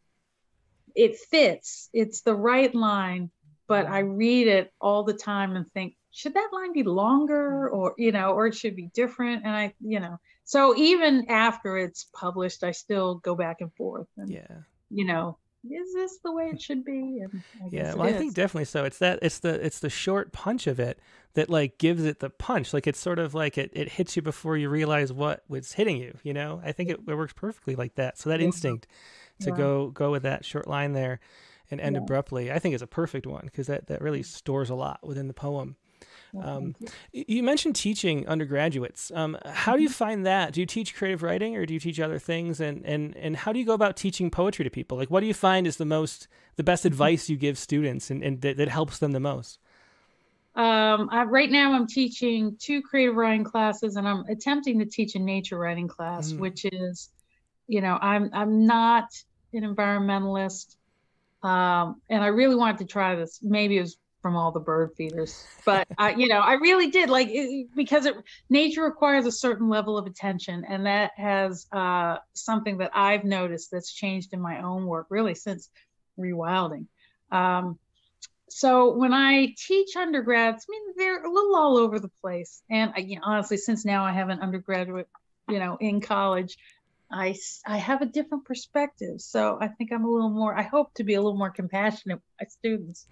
It fits, it's the right line, but I read it all the time and think, should that line be longer, or, you know, or it should be different? And I, you know, so even after it's published, I still go back and forth and, yeah, you know, is this the way it should be? And yeah, well, I think definitely so. It's that, it's the short punch of it that, like, gives it the punch. Like, it's sort of like it hits you before you realize what was hitting you, you know? I think it works perfectly like that. So that instinct to go with that short line there and end abruptly, I think is a perfect one, because that really stores a lot within the poem. You mentioned teaching undergraduates. How do you find that? Do you teach creative writing, or do you teach other things? And how do you go about teaching poetry to people? Like, what do you find is the best advice you give students and that helps them the most? Right now I'm teaching 2 creative writing classes, and I'm attempting to teach a nature writing class, which is, you know, I'm not an environmentalist. And I really wanted to try this. Maybe it was from all the bird feeders, but you know, I really did like it, because nature requires a certain level of attention, and that has something that I've noticed that's changed in my own work really since Rewilding. So when I teach undergrads, I mean, they're a little all over the place, and I, you know, honestly, since now I have an undergraduate, you know, in college, I have a different perspective. So I think I'm a little more, I hope to be a little more compassionate with my students.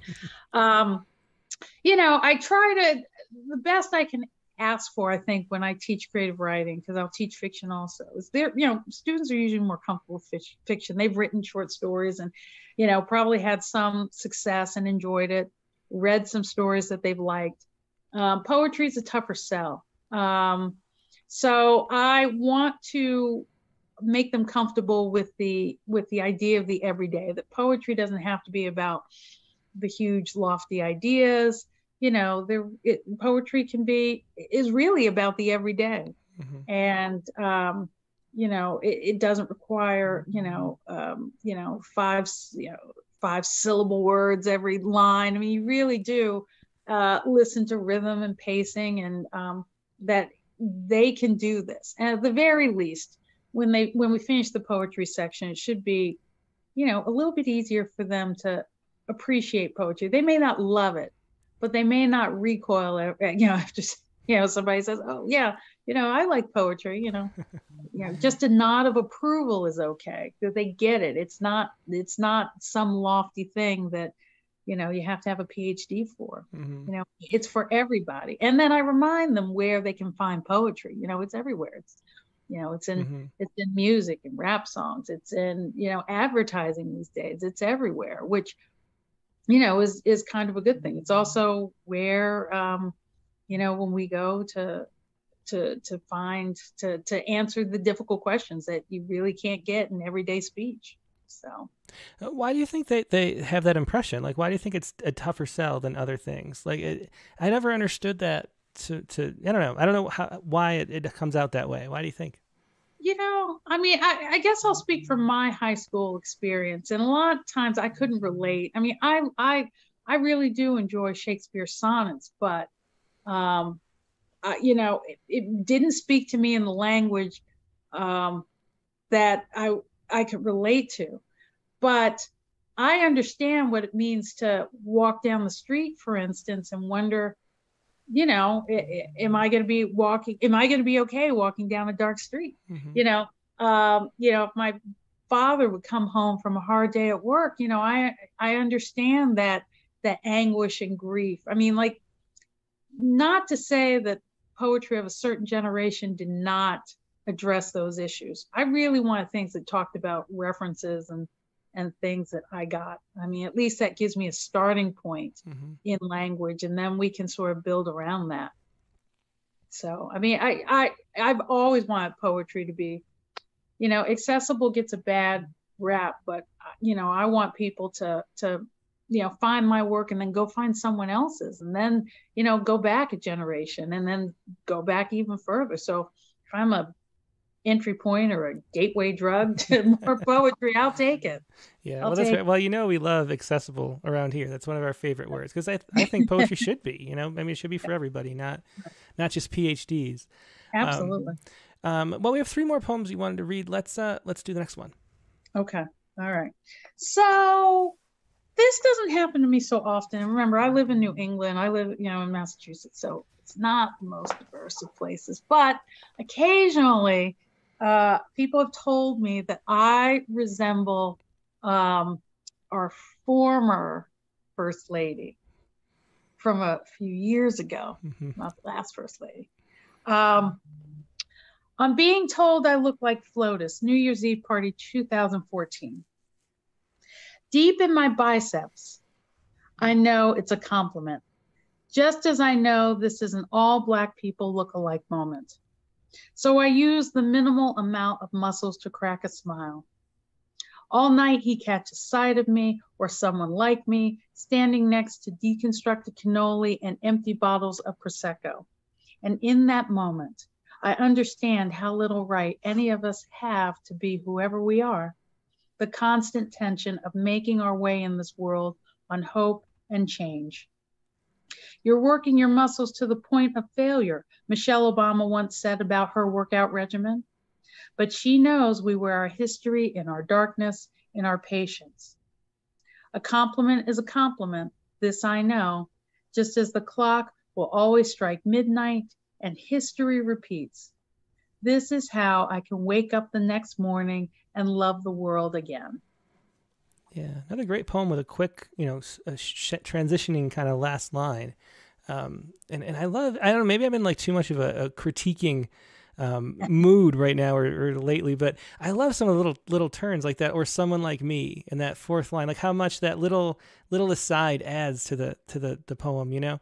You know, I try to, the best I can ask for, I think, when I teach creative writing, because I'll teach fiction also, is there, you know, students are usually more comfortable with fiction. They've written short stories and, you know, probably had some success and enjoyed it, read some stories that they've liked. Poetry is a tougher sell. So I want to make them comfortable with the idea of the everyday, that poetry doesn't have to be about the huge lofty ideas. You know, poetry can be, is really about the everyday. Mm-hmm. And, you know, it doesn't require, you know, five syllable words every line. I mean, you really do listen to rhythm and pacing, and that they can do this. And at the very least, when we finish the poetry section, it should be, you know, a little bit easier for them to appreciate poetry. They may not love it, but they may not recoil, you know, after, you know, somebody says, oh yeah, you know, I like poetry, you know. You know, just a nod of approval is okay, that they get it. It's not some lofty thing that, you know, you have to have a PhD for. Mm-hmm. You know, it's for everybody. And then I remind them where they can find poetry. You know, it's everywhere. It's in music and rap songs. It's in, you know, advertising these days. It's everywhere, which, you know, is kind of a good thing. It's also where, you know, when we go to answer the difficult questions that you really can't get in everyday speech. So why do you think they have that impression? Like, why do you think it's a tougher sell than other things? Like, I never understood that. I don't know why it comes out that way. Why do you think? You know, I mean, I guess I'll speak from my high school experience, and a lot of times I couldn't relate. I mean, I really do enjoy Shakespeare's sonnets, but you know, it didn't speak to me in the language that I could relate to. But I understand what it means to walk down the street, for instance, and wonder, you know, am I going to be okay walking down a dark street? Mm-hmm. You know, if my father would come home from a hard day at work, you know, I understand that anguish and grief. I mean, like, not to say that poetry of a certain generation did not address those issues. I really wanted things that talked about references and things that I got. I mean, at least that gives me a starting point mm-hmm. in language, and then we can sort of build around that. So, I mean, I've always wanted poetry to be, you know, accessible gets a bad rap, but, you know, I want people to, you know, find my work and then go find someone else's, and then, you know, go back a generation and then go back even further. So if I'm a entry point or a gateway drug to more poetry, I'll take it. Yeah, well, that's right. Well, you know, we love accessible around here. That's one of our favorite words, because I think poetry should be, you know, I mean, it should be for everybody, not just PhDs. Absolutely. Well, we have three more poems you wanted to read. Let's do the next one. Okay. All right. So this doesn't happen to me so often. And remember, I live in New England. I live, you know, in Massachusetts, so it's not the most diverse of places, but occasionally people have told me that I resemble our former first lady from a few years ago, mm-hmm. not the last first lady. I'm being told I look like FLOTUS, New Year's Eve party 2014. Deep in my biceps, I know it's a compliment, just as I know this is an all Black people look-alike moment. So I use the minimal amount of muscles to crack a smile. All night he catches sight of me or someone like me standing next to deconstructed cannoli and empty bottles of Prosecco. And in that moment, I understand how little right any of us have to be whoever we are. The constant tension of making our way in this world on hope and change. You're working your muscles to the point of failure, Michelle Obama once said about her workout regimen. But she knows we wear our history in our darkness, in our patience. A compliment is a compliment, this I know, just as the clock will always strike midnight and history repeats. This is how I can wake up the next morning and love the world again. Yeah, another great poem with a quick, you know, transitioning kind of last line, and I love. I don't know. Maybe I've been like too much of a critiquing mood right now or lately, but I love some of the little turns like that, or someone like me in that fourth line. Like how much that little aside adds to the poem. You know.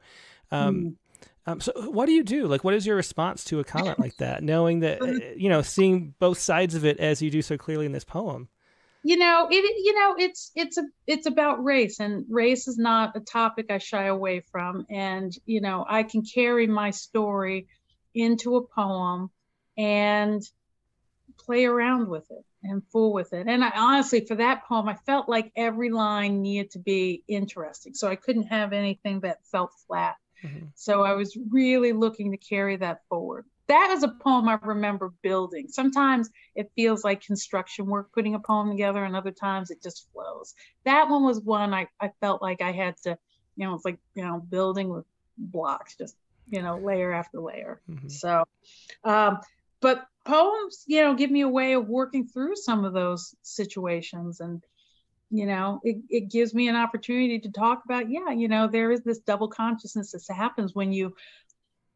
So what do you do? Like, what is your response to a comment like that? Knowing that you know, seeing both sides of it as you do so clearly in this poem. You know, it's about race, and race is not a topic I shy away from. And, you know, I can carry my story into a poem and play around with it and fool with it. And I honestly, for that poem, I felt like every line needed to be interesting. So I couldn't have anything that felt flat. Mm-hmm. So I was really looking to carry that forward. That is a poem I remember building. Sometimes it feels like construction work, putting a poem together, and other times it just flows. That one was one I felt like I had to, you know, it's like, you know, building with blocks, just, you know, layer after layer. Mm-hmm. So, but poems, you know, give me a way of working through some of those situations. And, you know, it gives me an opportunity to talk about, yeah, you know, there is this double consciousness that happens when you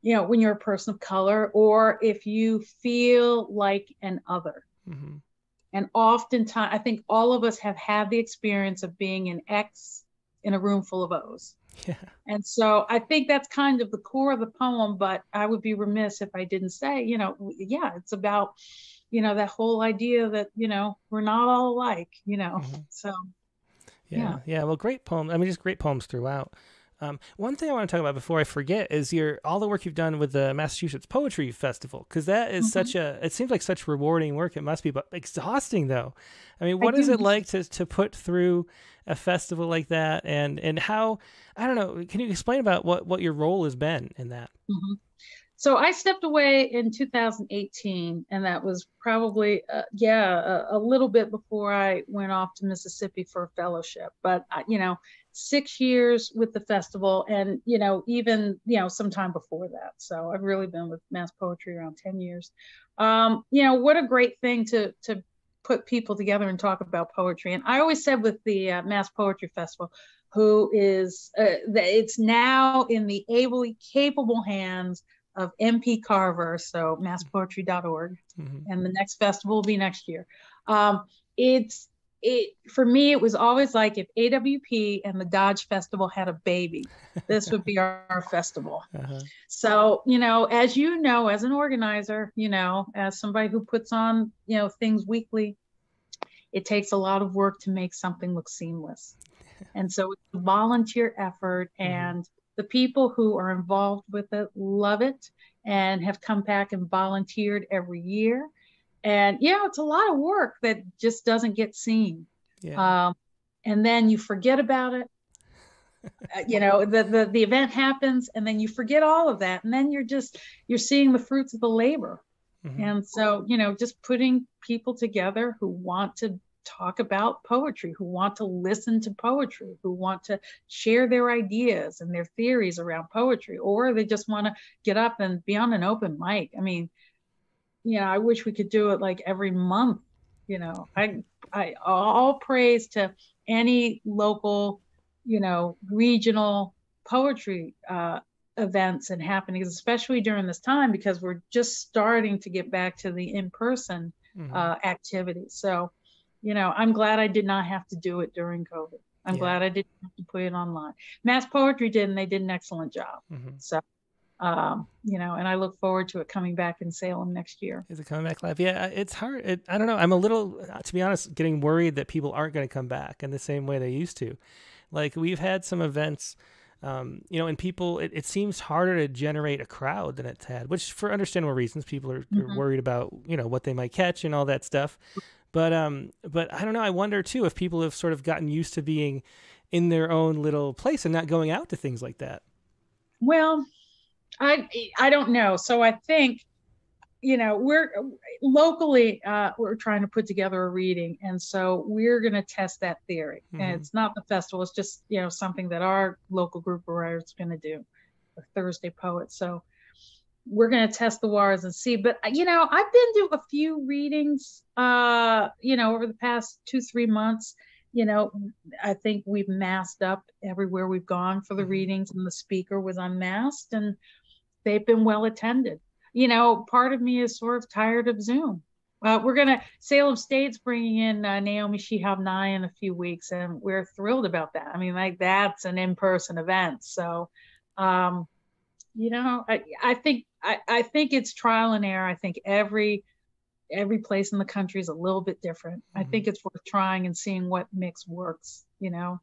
know, when you're a person of color, or if you feel like an other. Mm-hmm. And oftentimes, I think all of us have had the experience of being an X in a room full of O's. Yeah. And so I think that's kind of the core of the poem, but I would be remiss if I didn't say, you know, yeah, it's about, you know, that whole idea that, you know, we're not all alike, you know, mm-hmm. So. Yeah. Yeah. Well, great poem. I mean, just great poems throughout. One thing I want to talk about before I forget is all the work you've done with the Massachusetts Poetry Festival, because that is mm-hmm. It seems like such rewarding work. It must be, but exhausting though. I mean, what is it like to put through a festival like that? And how, I don't know, can you explain about what your role has been in that? Mm-hmm. So I stepped away in 2018, and that was probably, a little bit before I went off to Mississippi for a fellowship, but you know, 6 years with the festival, and, you know, even, you know, sometime before that. So I've really been with Mass Poetry around 10 years. You know, what a great thing to put people together and talk about poetry. And I always said with the Mass Poetry Festival, who is, it's now in the ably capable hands of MP Carver, so masspoetry.org, mm-hmm. and the next festival will be next year. For me, it was always like if AWP and the Dodge Festival had a baby, this would be our festival. Uh-huh. So, you know, as an organizer, you know, as somebody who puts on, you know, things weekly, it takes a lot of work to make something look seamless. And so it's a volunteer effort, and mm-hmm. the people who are involved with it love it and have come back and volunteered every year. And yeah, it's a lot of work that just doesn't get seen. Yeah. And then you forget about it. You know, the event happens, and then you forget all of that. And then you're seeing the fruits of the labor. Mm-hmm. And so, you know, just putting people together who want to talk about poetry, who want to listen to poetry, who want to share their ideas and their theories around poetry, or they just want to get up and be on an open mic. I mean, you know, I wish we could do it like every month. You know, I all praise to any local, you know, regional poetry events and happenings, especially during this time, because we're just starting to get back to the in-person mm-hmm. Activities. So, you know, I'm glad I did not have to do it during COVID. I'm glad I didn't have to put it online. Mass Poetry did, and they did an excellent job. Mm-hmm. So, you know, and I look forward to it coming back in Salem next year. Is it coming back live? Yeah, it's hard. I don't know. I'm a little, to be honest, getting worried that people aren't going to come back in the same way they used to. Like, we've had some events, you know, and people, it seems harder to generate a crowd than it's had, which for understandable reasons, people are mm-hmm. worried about, you know, what they might catch and all that stuff. But I don't know. I wonder too, if people have sort of gotten used to being in their own little place and not going out to things like that. Well, I don't know. So I think, you know, we're locally, we're trying to put together a reading. And so we're going to test that theory. Mm-hmm. And it's not the festival. It's just, you know, something that our local group of writers is going to do, the Thursday Poets. So we're going to test the waters and see. But, you know, I've been to a few readings, you know, over the past 2-3 months. You know, I think we've masked up everywhere we've gone for the readings, and the speaker was unmasked, and they've been well attended. You know, part of me is sort of tired of Zoom. Salem State's bringing in Naomi Shihab Nye in a few weeks, and we're thrilled about that. I mean, like, that's an in-person event. So, you know, I think it's trial and error. I think every place in the country is a little bit different. Mm-hmm. I think it's worth trying and seeing what mix works, you know.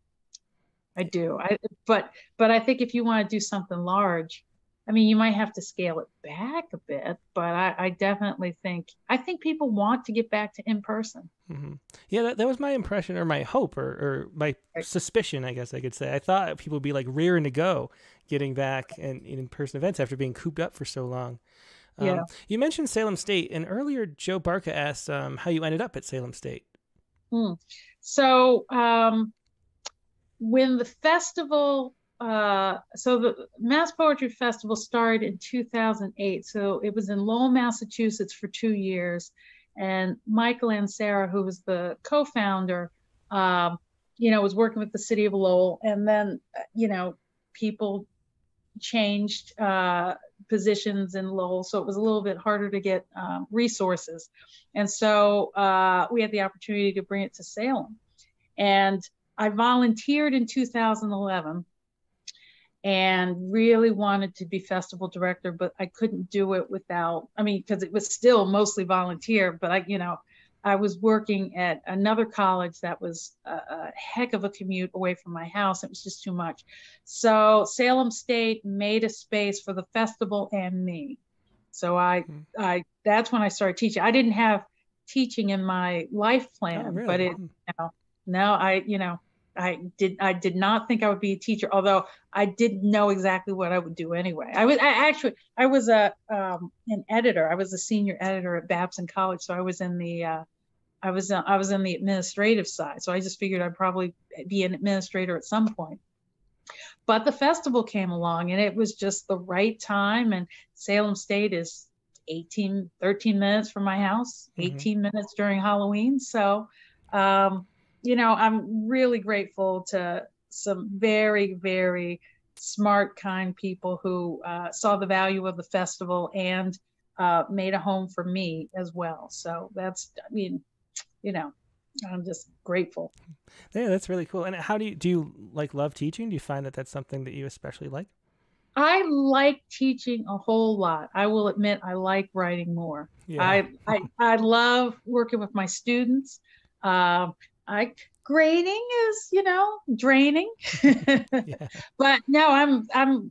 I do. But I think if you want to do something large, I mean, you might have to scale it back a bit, but I definitely think, people want to get back to in person. Mm-hmm. Yeah, that was my impression, or my hope, or my suspicion, I guess I could say. I thought people would be like rearing to go, getting back in person events after being cooped up for so long. Yeah. You mentioned Salem State, and earlier Joe Barca asked how you ended up at Salem State. So when the festival, so the Mass Poetry Festival started in 2008. So it was in Lowell, Massachusetts for 2 years. And Michael and Sarah, who was the co-founder, you know, was working with the city of Lowell. And then, you know, people changed positions in Lowell. So it was a little bit harder to get resources. And so we had the opportunity to bring it to Salem. And I volunteered in 2011 and really wanted to be festival director, but I couldn't do it without, I mean, because it was still mostly volunteer, but I, you know, I was working at another college that was a heck of a commute away from my house. It was just too much. So Salem State made a space for the festival and me. So I that's when I started teaching. I didn't have teaching in my life plan, oh, really? But it, you know, no, I, you know, I did not think I would be a teacher, although I didn't know exactly what I would do anyway. I was an editor. I was a senior editor at Babson College, so I was in the I was in the administrative side. So I just figured I'd probably be an administrator at some point. But the festival came along, and it was just the right time. And Salem State is 13 minutes from my house, 18 minutes during Halloween. So. You know, I'm really grateful to some very, very smart, kind people who saw the value of the festival and made a home for me as well. So that's, I mean, you know, I'm just grateful. Yeah, that's really cool. And how do you like love teaching? Do you find that that's something that you especially like? I like teaching a whole lot. I will admit I like writing more. Yeah. I love working with my students. Grading is, you know, draining, yeah. But no,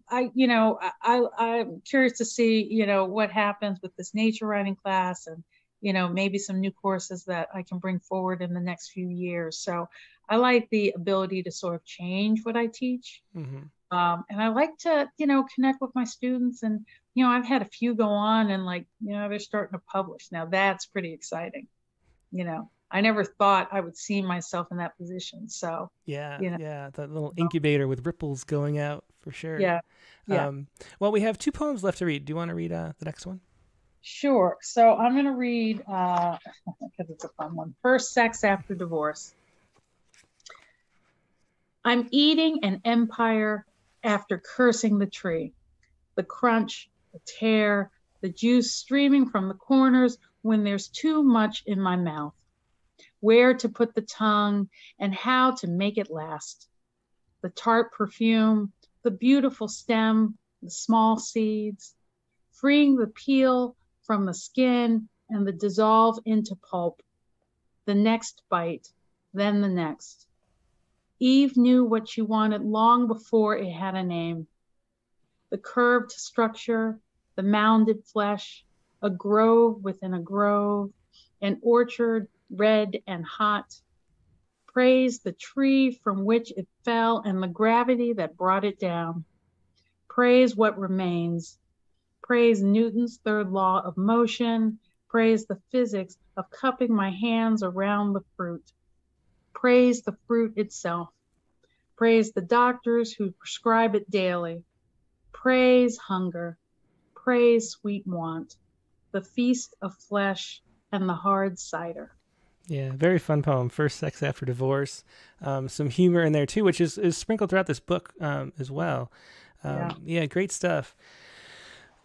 I, you know, I'm curious to see, you know, what happens with this nature writing class and, you know, maybe some new courses that I can bring forward in the next few years. So I like the ability to sort of change what I teach. And I like to, you know, connect with my students and, you know, I've had a few go on and like, you know, they're starting to publish. Now that's pretty exciting, you know. I never thought I would see myself in that position. So yeah, you know. Yeah, that little incubator with ripples going out for sure. Yeah, yeah. Well, we have two poems left to read. Do you want to read the next one? Sure. So I'm going to read because it's a fun one. First Sex After Divorce. I'm eating an empire after cursing the tree. The crunch, the tear, the juice streaming from the corners when there's too much in my mouth. Where to put the tongue and how to make it last. The tart perfume, the beautiful stem, the small seeds, freeing the peel from the skin and the dissolve into pulp. The next bite, then the next. Eve knew what she wanted long before it had a name. The curved structure, the mounded flesh, a grove within a grove, an orchard red and hot. Praise the tree from which it fell and the gravity that brought it down. Praise what remains. Praise Newton's third law of motion. Praise the physics of cupping my hands around the fruit. Praise the fruit itself. Praise the doctors who prescribe it daily. Praise hunger. Praise sweet want. The feast of flesh and the hard cider. Yeah, very fun poem, First Sex After Divorce. Some humor in there too, which is sprinkled throughout this book as well. Yeah, great stuff.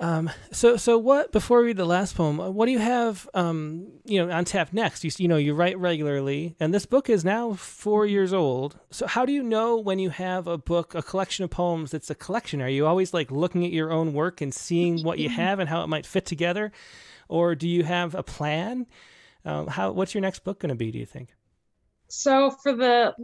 So what, before we read the last poem, what do you have, you know, on tap next? You know, you write regularly, and this book is now 4 years old. So how do you know when you have a book, a collection of poems that's a collection? Are you always like looking at your own work and seeing what you have and how it might fit together? Or do you have a plan? What's your next book going to be, do you think? So for the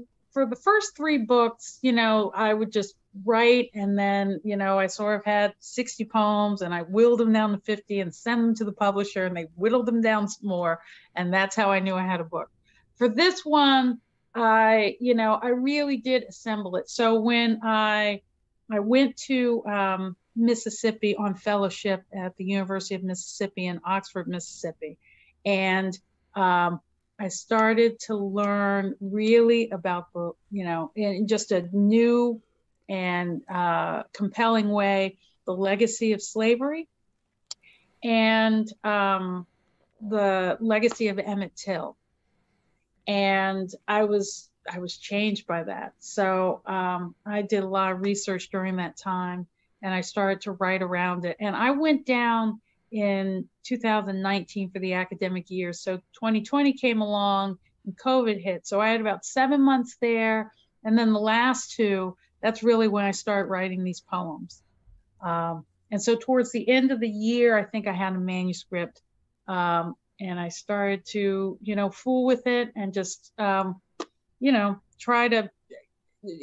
first three books, you know, I would just write, and then, you know, I sort of had 60 poems and I whittled them down to 50 and sent them to the publisher, and they whittled them down some more. And that's how I knew I had a book. For this one, I really did assemble it. So when I went to Mississippi on fellowship at the University of Mississippi in Oxford, Mississippi. And I started to learn really about the, you know, in just a new and compelling way, the legacy of slavery and the legacy of Emmett Till. And I was changed by that. So I did a lot of research during that time, and I started to write around it. And I went down in 2019 for the academic year. So 2020 came along and COVID hit. So I had about 7 months there. And then the last two, that's really when I started writing these poems. And so towards the end of the year, I think I had a manuscript, and I started to, you know, fool with it and just, you know, try to,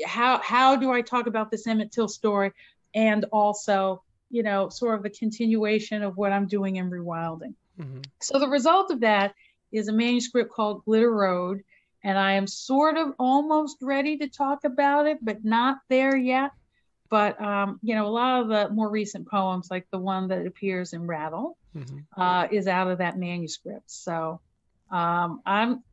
how do I talk about this Emmett Till story? And also, you know, sort of the continuation of what I'm doing in Rewilding. Mm-hmm. So the result of that is a manuscript called Glitter Road. And I am sort of almost ready to talk about it, but not there yet. But, you know, a lot of the more recent poems, like the one that appears in Rattle, mm-hmm. Is out of that manuscript. So I'm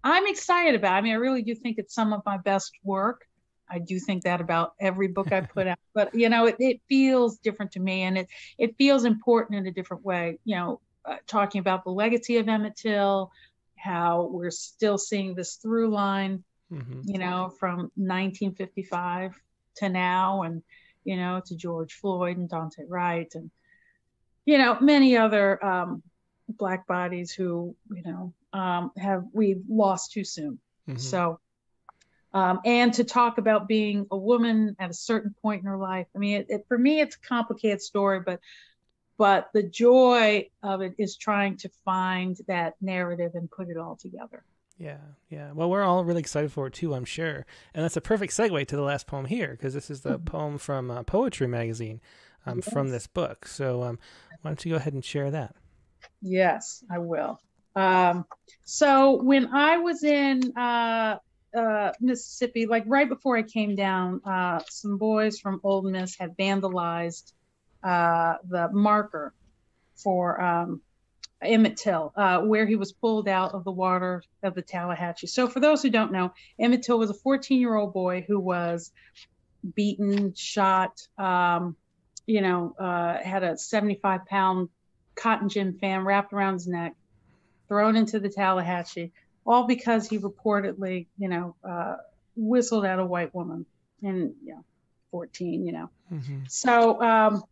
excited about it. I mean, I really do think it's some of my best work. I do think that about every book I put out, but you know, it feels different to me, and it feels important in a different way. You know, talking about the legacy of Emmett Till, how we're still seeing this through line, mm-hmm. you know, from 1955 to now, and you know, to George Floyd and Dante Wright, and you know, many other Black bodies who, you know, we've lost too soon. Mm-hmm. So. And to talk about being a woman at a certain point in her life. I mean, for me, it's a complicated story, but the joy of it is trying to find that narrative and put it all together. Yeah, yeah. Well, we're all really excited for it too, I'm sure. And that's a perfect segue to the last poem here, because this is the mm-hmm. poem from Poetry Magazine yes. from this book. So why don't you go ahead and share that? Yes, I will. So when I was in... Mississippi, like right before I came down, some boys from Ole Miss had vandalized the marker for Emmett Till, where he was pulled out of the water of the Tallahatchie. So for those who don't know, Emmett Till was a 14-year-old boy who was beaten, shot, you know, had a 75-pound cotton gin fan wrapped around his neck, thrown into the Tallahatchie, all because he reportedly, you know, whistled at a white woman and, you know, 14, you know. Mm-hmm. So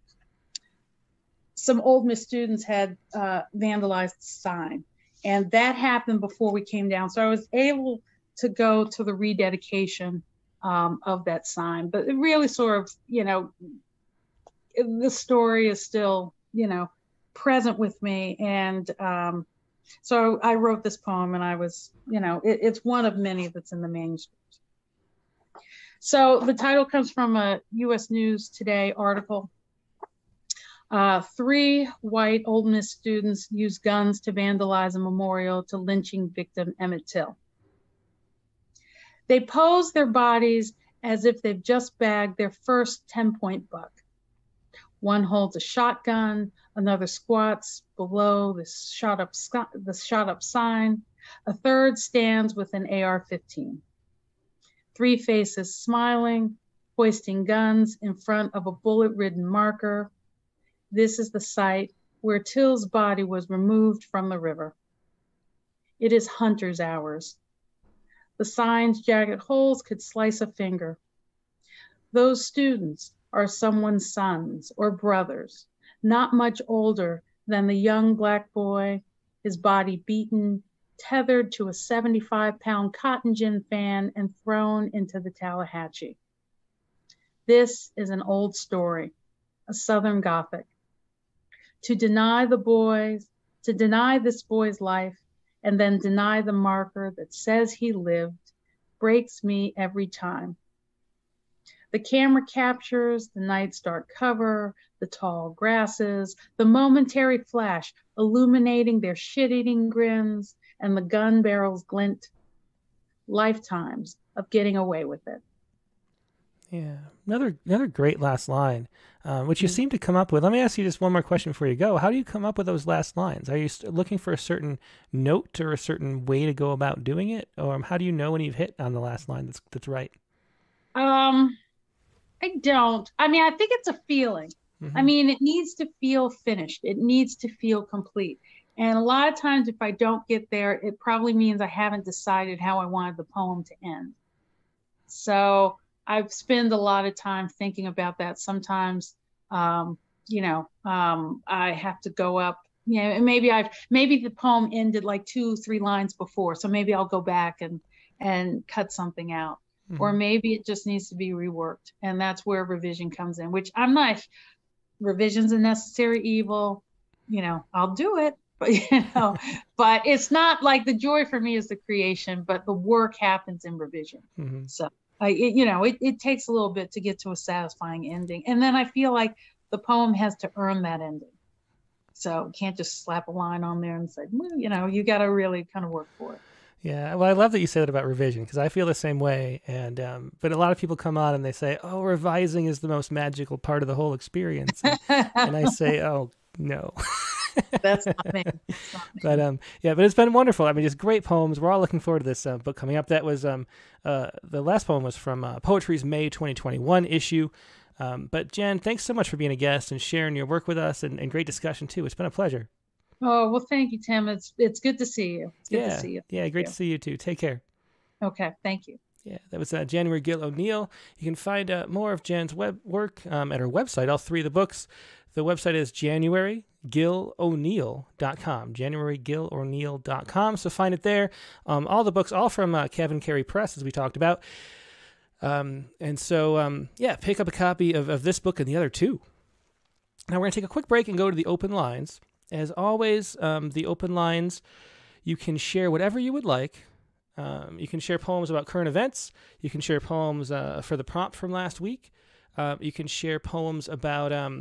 some Ole Miss students had vandalized the sign, and that happened before we came down. So I was able to go to the rededication of that sign, but it really sort of, you know, the story is still, you know, present with me. And, so I wrote this poem, and I was, you know, it's one of many that's in the manuscript. So the title comes from a U.S. News Today article. 3 white Ole Miss students use guns to vandalize a memorial to lynching victim Emmett Till. They pose their bodies as if they've just bagged their first 10-point buck. One holds a shotgun, another squats below the shot-up sign. A third stands with an AR-15. 3 faces smiling, hoisting guns in front of a bullet-ridden marker. This is the site where Till's body was removed from the river. It is hunter's hours. The sign's jagged holes could slice a finger. Those students are someone's sons or brothers, not much older than the young Black boy, his body beaten, tethered to a 75-pound cotton gin fan and thrown into the Tallahatchie. This is an old story, a Southern Gothic. To deny this boy's life and then deny the marker that says he lived breaks me every time. The camera captures the night's dark cover, the tall grasses, the momentary flash illuminating their shit-eating grins, and the gun barrel's glint. Lifetimes of getting away with it. Yeah. Another great last line, which you seem to come up with. Let me ask you just one more question before you go. How do you come up with those last lines? Are you looking for a certain note or a certain way to go about doing it? Or how do you know when you've hit on the last line that's right? I don't. I mean, I think it's a feeling. Mm-hmm. I mean, it needs to feel finished. It needs to feel complete. And a lot of times if I don't get there, it probably means I haven't decided how I wanted the poem to end. So I spend a lot of time thinking about that. Sometimes, I have to go up, maybe the poem ended like 2-3 lines before. So maybe I'll go back and cut something out, or maybe it just needs to be reworked. And that's where revision comes in, which I'm not, revision's a necessary evil, I'll do it, but it's not like the joy for me is the creation, but the work happens in revision. Mm-hmm. So it takes a little bit to get to a satisfying ending. And then I feel like the poem has to earn that ending. So you can't just slap a line on there and say, you got to really kind of work for it. Yeah. Well, I love that you said that about revision because I feel the same way. And, but a lot of people come on and they say, oh, revising is the most magical part of the whole experience. And I say, oh, no. That's not me. That's not me. But but it's been wonderful. I mean, just great poems. We're all looking forward to this book coming up. That was the last poem was from Poetry's May 2021 issue. But Jen, thanks so much for being a guest and sharing your work with us, and great discussion too. It's been a pleasure. Oh well, thank you, Tim. It's good to see you. It's good to see you. Yeah, great to see you too. Take care. Okay, thank you. Yeah, that was January Gill O'Neil. You can find more of Jen's work at her website. All three of the books. The website is JanuaryGillO'Neil.com, JanuaryGillO'Neil.com. So find it there. All the books, all from CavanKerry Press, as we talked about. Pick up a copy of this book and the other two. Now we're going to take a quick break and go to the open lines. As always, the open lines, you can share whatever you would like. You can share poems about current events. You can share poems for the prompt from last week. You can share poems about...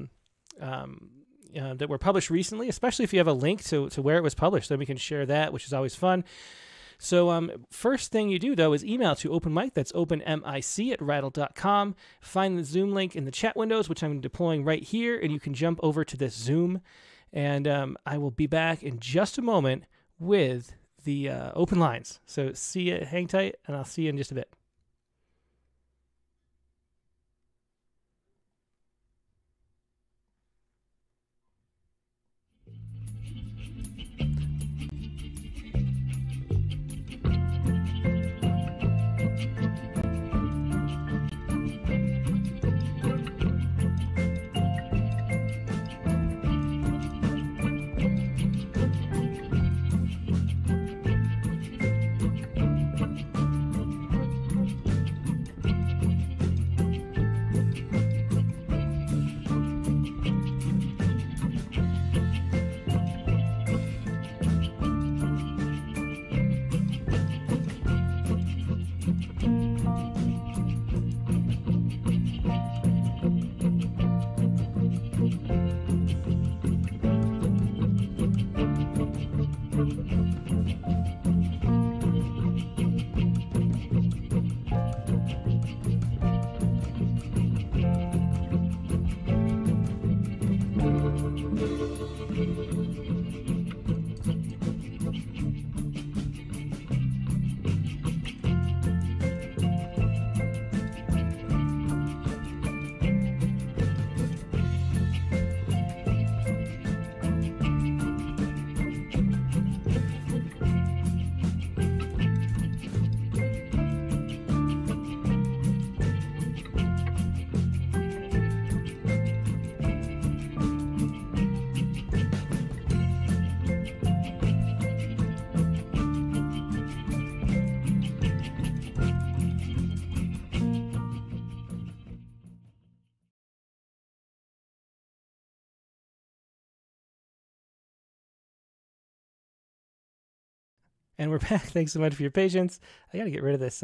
that were published recently, especially if you have a link to where it was published, then we can share that, which is always fun. So first thing you do, though, is email to Open Mic. That's openmic@rattle.com. Find the Zoom link in the chat windows, which I'm deploying right here, and you can jump over to this Zoom. And I will be back in just a moment with the open lines. So see you, hang tight, and I'll see you in just a bit. And we're back. Thanks so much for your patience. I got to get rid of this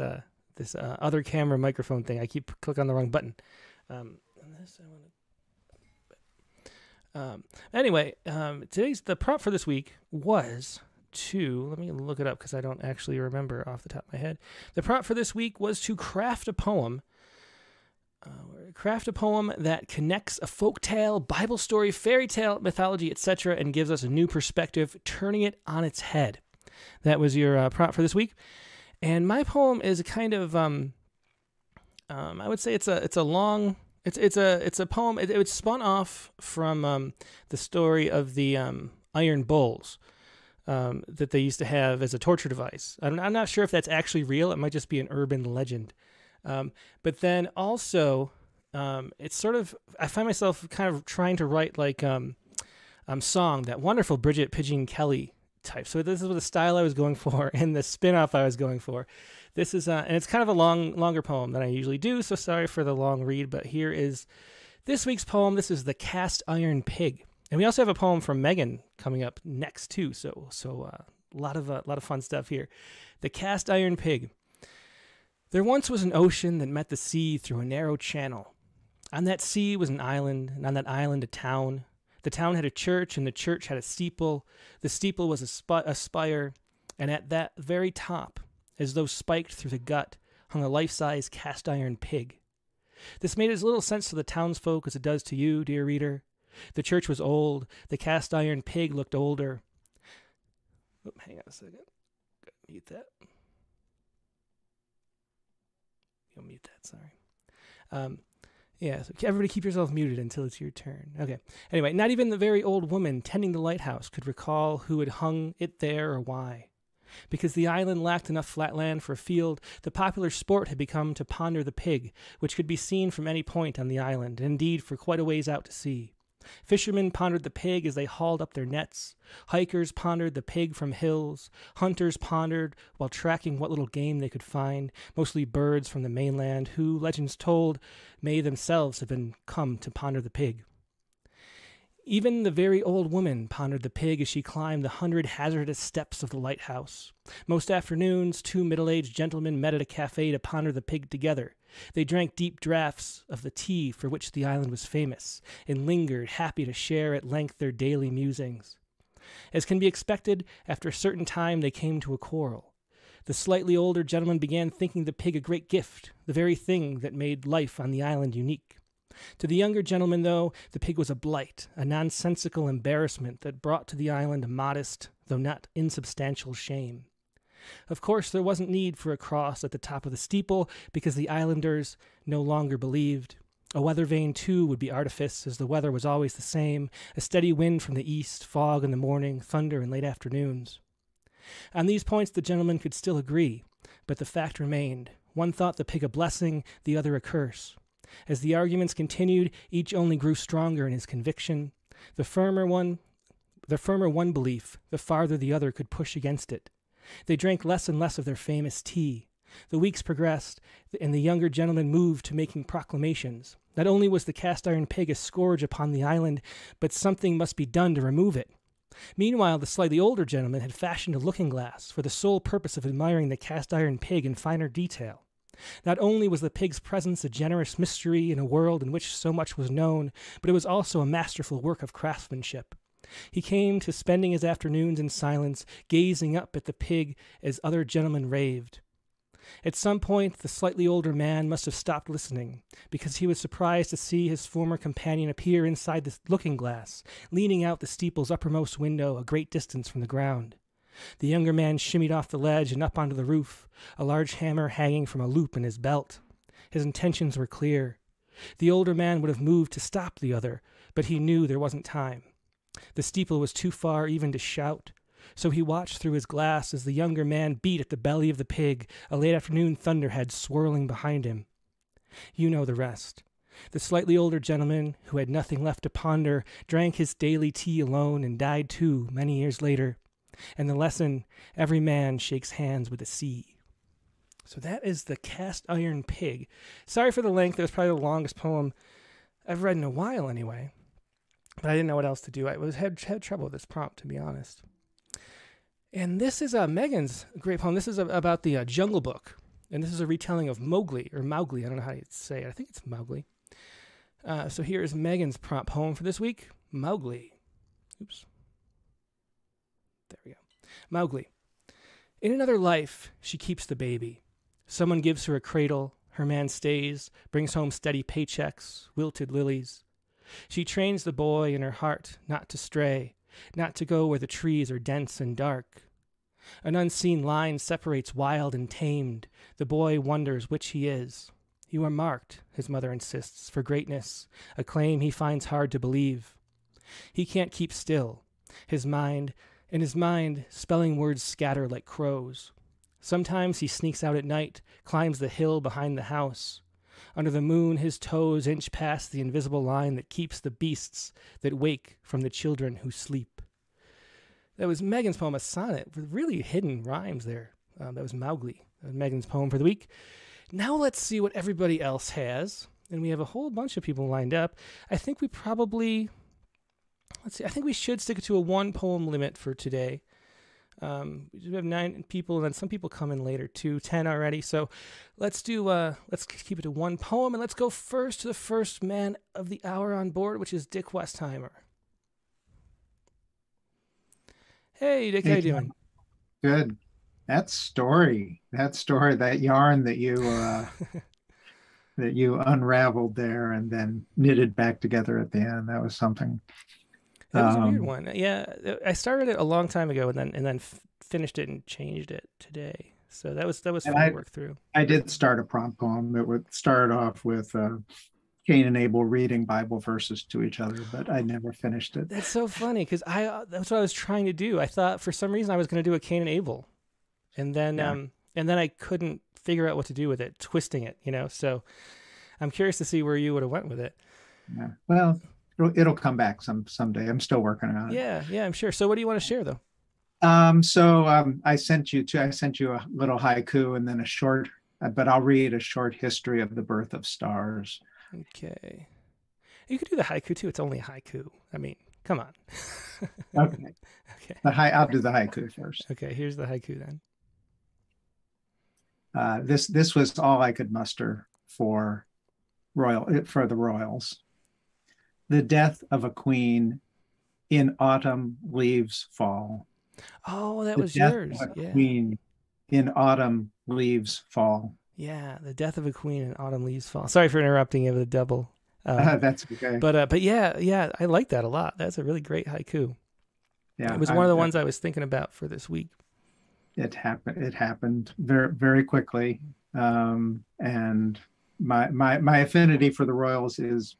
this other camera microphone thing. I keep clicking on the wrong button. Today's the prompt for this week was to, let me look it up because I don't actually remember off the top of my head. The prompt for this week was to craft a poem Craft a poem that connects a folk tale, Bible story, fairy tale, mythology, etc., and gives us a new perspective, turning it on its head. That was your prompt for this week. And my poem is a kind of, I would say it's a poem. It spun off from the story of the iron bowls that they used to have as a torture device. I'm not sure if that's actually real. It might just be an urban legend. But then also, it's sort of, I find myself kind of trying to write like song, that wonderful Bridget Pigeon Kelly type. So this is the style I was going for and the spin-off I was going for. This is, and it's kind of a longer poem than I usually do, so sorry for the long read, but here is this week's poem. This is The Cast Iron Pig. And we also have a poem from Megan coming up next too, so a lot of fun stuff here. The Cast Iron Pig. There once was an ocean that met the sea through a narrow channel. On that sea was an island, and on that island a town. The town had a church, and the church had a steeple. The steeple was a spire, and at that very top, as though spiked through the gut, hung a life-size cast-iron pig. This made as little sense to the townsfolk as it does to you, dear reader. The church was old. The cast-iron pig looked older. Oh, hang on a second. Mute that. You'll mute that, sorry. Yeah, so everybody keep yourself muted until it's your turn. Okay. Anyway, not even the very old woman tending the lighthouse could recall who had hung it there or why. Because the island lacked enough flat land for a field, the popular sport had become to ponder the pig, which could be seen from any point on the island, and indeed for quite a ways out to sea. Fishermen pondered the pig as they hauled up their nets. Hikers pondered the pig from hills. Hunters pondered while tracking what little game they could find, mostly birds from the mainland who, legends told, may themselves have been come to ponder the pig. Even the very old woman pondered the pig as she climbed the 100 hazardous steps of the lighthouse. Most afternoons, two middle-aged gentlemen met at a cafe to ponder the pig together. They drank deep draughts of the tea for which the island was famous, and lingered, happy to share at length their daily musings. As can be expected, after a certain time they came to a quarrel. The slightly older gentleman began thinking the pig a great gift, the very thing that made life on the island unique. To the younger gentleman, though, the pig was a blight, a nonsensical embarrassment that brought to the island a modest, though not insubstantial, shame. Of course, there wasn't need for a cross at the top of the steeple, because the islanders no longer believed. A weather vane, too, would be artifice, as the weather was always the same, a steady wind from the east, fog in the morning, thunder in late afternoons. On these points the gentlemen could still agree, but the fact remained. One thought the pig a blessing, the other a curse. As the arguments continued, each only grew stronger in his conviction. The firmer one belief, the farther the other could push against it. They drank less and less of their famous tea. The weeks progressed, and the younger gentleman moved to making proclamations. Not only was the cast-iron pig a scourge upon the island, but something must be done to remove it. Meanwhile, the slightly older gentleman had fashioned a looking-glass for the sole purpose of admiring the cast-iron pig in finer detail. Not only was the pig's presence a generous mystery in a world in which so much was known, but it was also a masterful work of craftsmanship. He came to spending his afternoons in silence, gazing up at the pig as other gentlemen raved. At some point, the slightly older man must have stopped listening, because he was surprised to see his former companion appear inside the looking-glass, leaning out the steeple's uppermost window a great distance from the ground. The younger man shimmied off the ledge and up onto the roof, a large hammer hanging from a loop in his belt. His intentions were clear. The older man would have moved to stop the other, but he knew there wasn't time. The steeple was too far even to shout, so he watched through his glass as the younger man beat at the belly of the pig, a late afternoon thunderhead swirling behind him. You know the rest. The slightly older gentleman, who had nothing left to ponder, drank his daily tea alone and died too many years later. And the lesson, every man shakes hands with the sea. So that is The Cast Iron Pig. Sorry for the length. That was probably the longest poem I've read in a while anyway. But I didn't know what else to do. I had trouble with this prompt, to be honest. And this is Megan's great poem. This is about the Jungle Book. And this is a retelling of Mowgli, or Mowgli. I don't know how you say it. I think it's Mowgli. So here is Megan's prompt poem for this week, Mowgli. Oops. There we go. Mowgli. In another life, she keeps the baby. Someone gives her a cradle, Her man stays, brings home steady paychecks, wilted lilies. She trains the boy in her heart not to stray, not to go where the trees are dense and dark. An unseen line separates wild and tamed. The boy wonders which he is. You are marked, his mother insists, for greatness, a claim he finds hard to believe. He can't keep still. In his mind, spelling words scatter like crows. Sometimes he sneaks out at night, climbs the hill behind the house. Under the moon, his toes inch past the invisible line that keeps the beasts that wake from the children who sleep. That was Megan's poem, a sonnet, with really hidden rhymes there. That was Mowgli. That was Megan's poem for the week. Now let's see what everybody else has. And we have a whole bunch of people lined up. I think we probably... Let's see, I think we should stick to a one-poem limit for today. We have 9 people, and then some people come in later, too. 10 already, so let's keep it to one poem, and let's go first to the first man of the hour on board, which is Dick Westheimer. Hey, Dick, hey, how you doing? Good. That story, that yarn that you, that you unraveled there and then knitted back together at the end, that was something... That was a weird one. Yeah, I started it a long time ago, and then finished it and changed it today. So that was fun to work through. I did start a prompt poem that would start off with Cain and Abel reading Bible verses to each other, but I never finished it. That's so funny because that's what I was trying to do. I thought for some reason I was going to do a Cain and Abel, and then yeah. and then I couldn't figure out what to do with it, twisting it, you know. So I'm curious to see where you would have went with it. Yeah. Well. It'll come back someday. I'm still working on it. Yeah, I'm sure. So what do you want to share though? I sent you a little haiku and then a short, but I'll read a short history of the birth of stars. Okay. You could do the haiku too. It's only a haiku. I mean, come on. Okay. But I'll do the haiku first. Okay. Here's the haiku then. This was all I could muster for the Royals. The death of a queen, in autumn leaves fall. Oh, that was yours. Yeah. Queen, in autumn leaves fall. Yeah, the death of a queen in autumn leaves fall. Sorry for interrupting you with a double. That's okay. But yeah, I like that a lot. That's a really great haiku. Yeah, it was one of the ones I was thinking about for this week. It happened very, very quickly, and my affinity for the Royals is.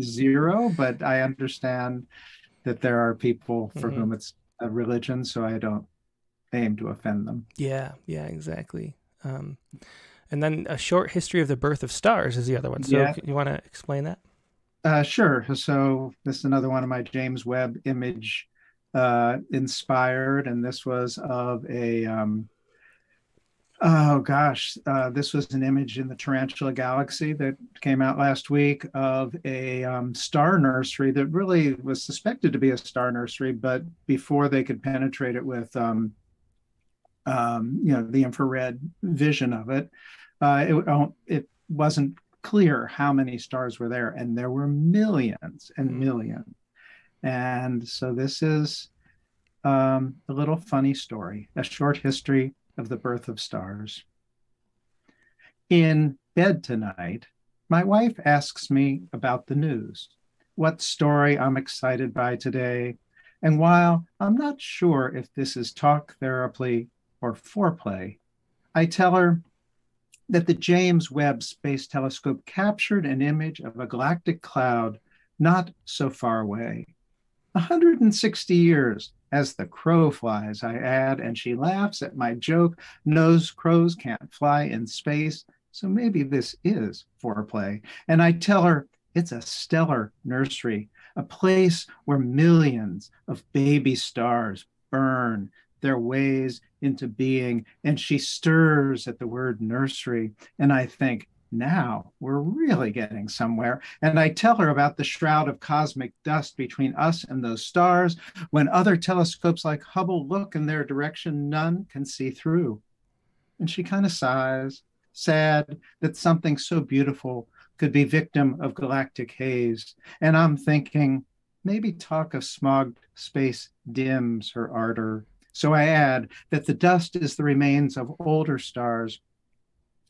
Zero, but I understand that there are people for whom it's a religion, so I don't aim to offend them. Yeah, exactly. And then a short history of the birth of stars is the other one. So yeah. You want to explain that? Sure. So this is another one of my James Webb image inspired, and this was of a... this was an image in the Tarantula Galaxy that came out last week of a star nursery that really was suspected to be a star nursery, but before they could penetrate it with, the infrared vision of it, it wasn't clear how many stars were there, and there were millions and millions. And so this is a little funny story, a short history of the birth of stars. In bed tonight, my wife asks me about the news, what story I'm excited by today, and while I'm not sure if this is talk therapy or foreplay, I tell her that the James Webb Space Telescope captured an image of a galactic cloud not so far away. 160 years as the crow flies, I add, and she laughs at my joke. Knows crows can't fly in space, so maybe this is foreplay. And I tell her it's a stellar nursery, a place where millions of baby stars burn their ways into being. And she stirs at the word nursery, and I think, now we're really getting somewhere. And I tell her about the shroud of cosmic dust between us and those stars. When other telescopes like Hubble look in their direction, none can see through. And she kind of sighs, sad that something so beautiful could be victim of galactic haze. And I'm thinking, maybe talk of smogged space dims her ardor. So I add that the dust is the remains of older stars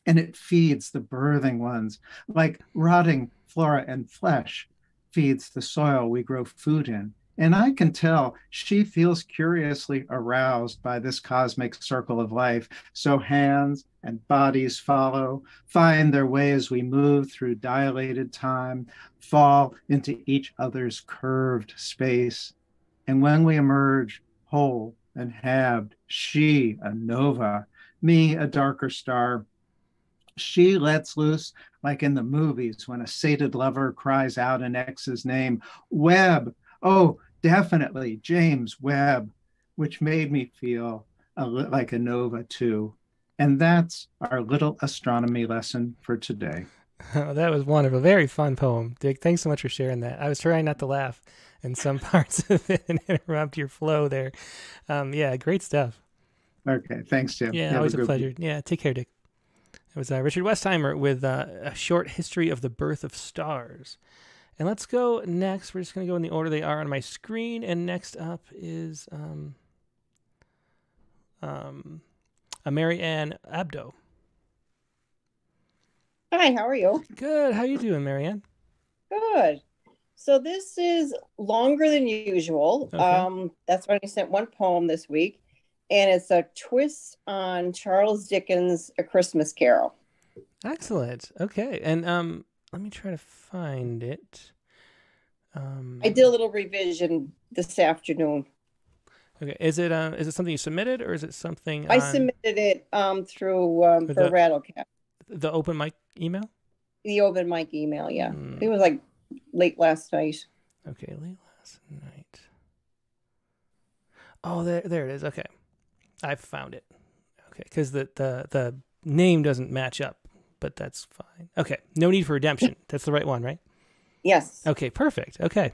and it feeds the birthing ones, like rotting flora and flesh feeds the soil we grow food in. And I can tell she feels curiously aroused by this cosmic circle of life. So hands and bodies follow, find their way as we move through dilated time, fall into each other's curved space. And when we emerge whole and halved, she a nova, me a darker star, she lets loose, like in the movies when a sated lover cries out an ex's name, Webb, oh, definitely James Webb, which made me feel like a nova too. And that's our little astronomy lesson for today. Oh, that was wonderful. Very fun poem, Dick. Thanks so much for sharing that. I was trying not to laugh in some parts of it and interrupt your flow there. Yeah, great stuff. Okay, thanks, Jim. Yeah, always a pleasure. Yeah, take care, Dick. It was Richard Westheimer with A Short History of the Birth of Stars. And let's go next. We're just going to go in the order they are on my screen. And next up is Mary Ann Abdo. Hi, how are you? Good. How are you doing, Mary Ann? Good. So this is longer than usual. Okay. That's why I sent one poem this week. And it's a twist on Charles Dickens' A Christmas Carol. Excellent. Okay. And let me try to find it. I did a little revision this afternoon. Okay. Is it something you submitted, or is it something I submitted it through for Rattlecast? The open mic email? The open mic email, yeah. It was like late last night. Okay, late last night. Oh, there it is. Okay. I found it. Okay, because the name doesn't match up, but that's fine. Okay, No Need for Redemption. That's the right one, right? Yes. Okay, perfect. Okay.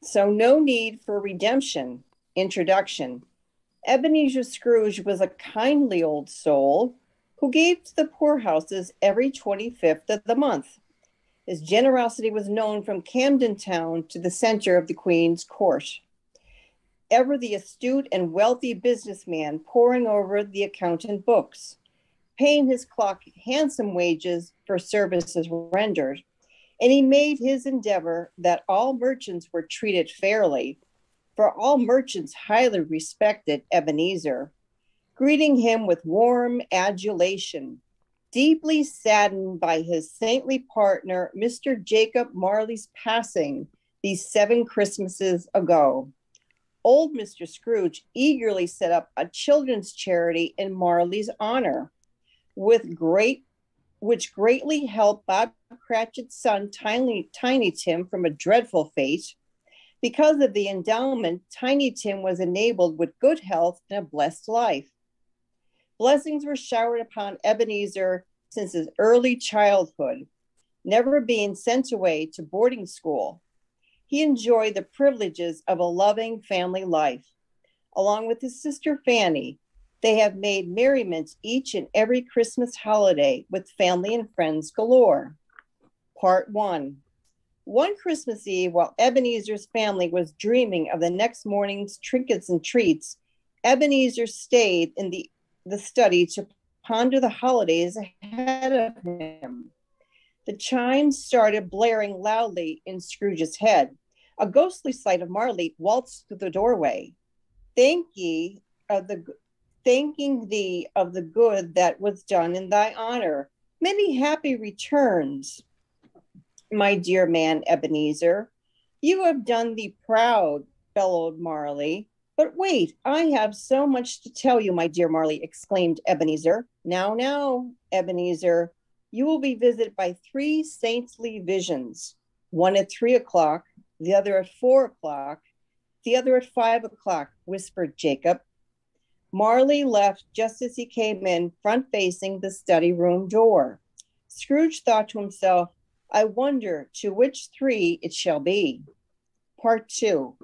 So No Need for Redemption. Introduction. Ebenezer Scrooge was a kindly old soul who gave to the poorhouses every 25th of the month. His generosity was known from Camden Town to the center of the Queen's Court. Ever the astute and wealthy businessman poring over the accountant books, paying his clock handsome wages for services rendered, and he made his endeavor that all merchants were treated fairly, for all merchants highly respected Ebenezer, greeting him with warm adulation, deeply saddened by his saintly partner, Mr. Jacob Marley's passing these 7 Christmases ago. Old Mr. Scrooge eagerly set up a children's charity in Marley's honor, which greatly helped Bob Cratchit's son, Tiny Tim, from a dreadful fate. Because of the endowment, Tiny Tim was enabled with good health and a blessed life. Blessings were showered upon Ebenezer since his early childhood, never being sent away to boarding school. He enjoyed the privileges of a loving family life. Along with his sister Fanny, they have made merriment each and every Christmas holiday with family and friends galore. Part 1. One Christmas Eve, while Ebenezer's family was dreaming of the next morning's trinkets and treats, Ebenezer stayed in the study to ponder the holidays ahead of him. The chimes started blaring loudly in Scrooge's head. A ghostly sight of Marley waltzed through the doorway, thanking thee of the good that was done in thy honor. Many happy returns, my dear man Ebenezer. You have done thee proud, bellowed Marley. But wait, I have so much to tell you, my dear Marley, exclaimed Ebenezer. Now, now, Ebenezer, you will be visited by 3 saintly visions, one at 3 o'clock, the other at 4 o'clock, the other at 5 o'clock, whispered Jacob. Marley left just as he came in, front-facing the study room door. Scrooge thought to himself, I wonder to which 3 it shall be. Part 2.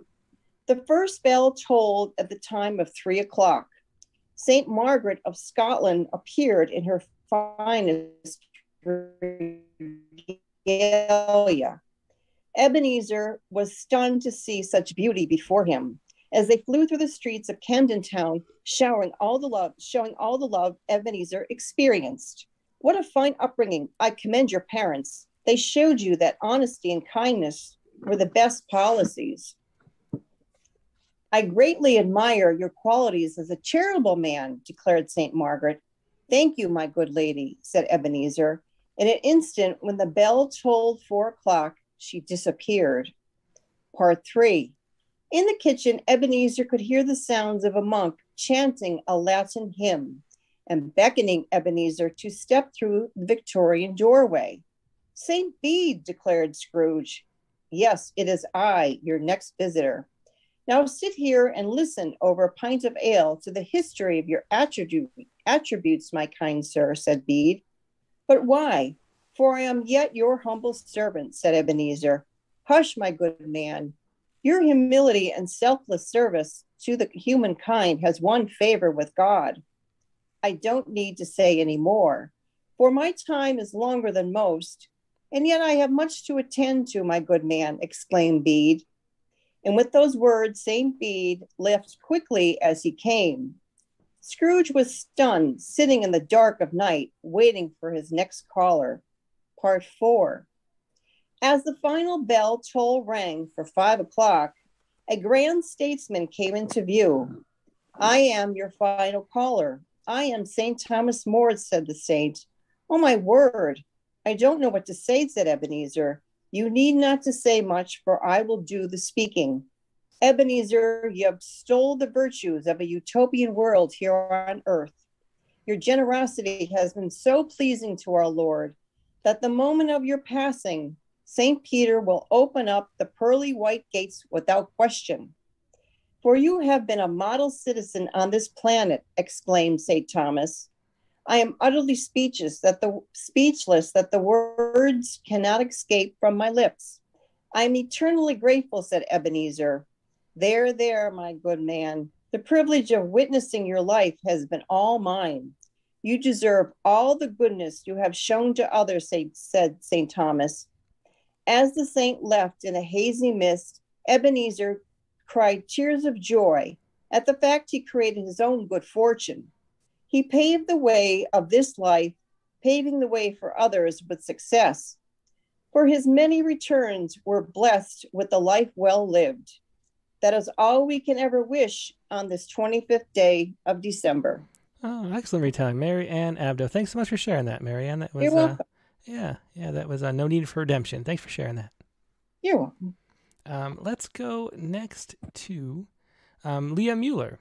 The first bell tolled at the time of 3 o'clock. St. Margaret of Scotland appeared in her finest regalia. Ebenezer was stunned to see such beauty before him. As they flew through the streets of Camden Town, showing all the love Ebenezer experienced. What a fine upbringing. I commend your parents. They showed you that honesty and kindness were the best policies. I greatly admire your qualities as a charitable man, declared St. Margaret. Thank you, my good lady, said Ebenezer. In an instant, when the bell tolled 4 o'clock, she disappeared. Part 3. In the kitchen, Ebenezer could hear the sounds of a monk chanting a Latin hymn and beckoning Ebenezer to step through the Victorian doorway. St. Bede, declared Scrooge. Yes, it is I, your next visitor. Now sit here and listen over a pint of ale to the history of your attributes, my kind sir, said Bede. But why? For I am yet your humble servant, said Ebenezer. Hush, my good man. Your humility and selfless service to the humankind has won favor with God. I don't need to say any more, for my time is longer than most, and yet I have much to attend to, my good man, exclaimed Bede. And with those words, St. Bede left quickly as he came. Scrooge was stunned, sitting in the dark of night, waiting for his next caller. Part 4. As the final bell toll rang for 5 o'clock, a grand statesman came into view. I am your final caller. I am St. Thomas More, said the saint. Oh, my word. I don't know what to say, said Ebenezer. You need not to say much, for I will do the speaking. Ebenezer, you have extolled the virtues of a utopian world here on earth. Your generosity has been so pleasing to our Lord that the moment of your passing, St. Peter will open up the pearly white gates without question. For you have been a model citizen on this planet, exclaimed St. Thomas. I am utterly speechless that the words cannot escape from my lips. I am eternally grateful, said Ebenezer. There, there, my good man. The privilege of witnessing your life has been all mine. You deserve all the goodness you have shown to others, said St. Thomas. As the saint left in a hazy mist, Ebenezer cried tears of joy at the fact he created his own good fortune. He paved the way of this life, paving the way for others with success. For his many returns were blessed with a life well lived. That is all we can ever wish on this 25th day of December. Oh, excellent retelling, Mary Ann Abdo. Thanks so much for sharing that, Mary Ann. That was, you're welcome. Yeah, that was No Need for Redemption. Thanks for sharing that. You're welcome. Let's go next to Leah Mueller.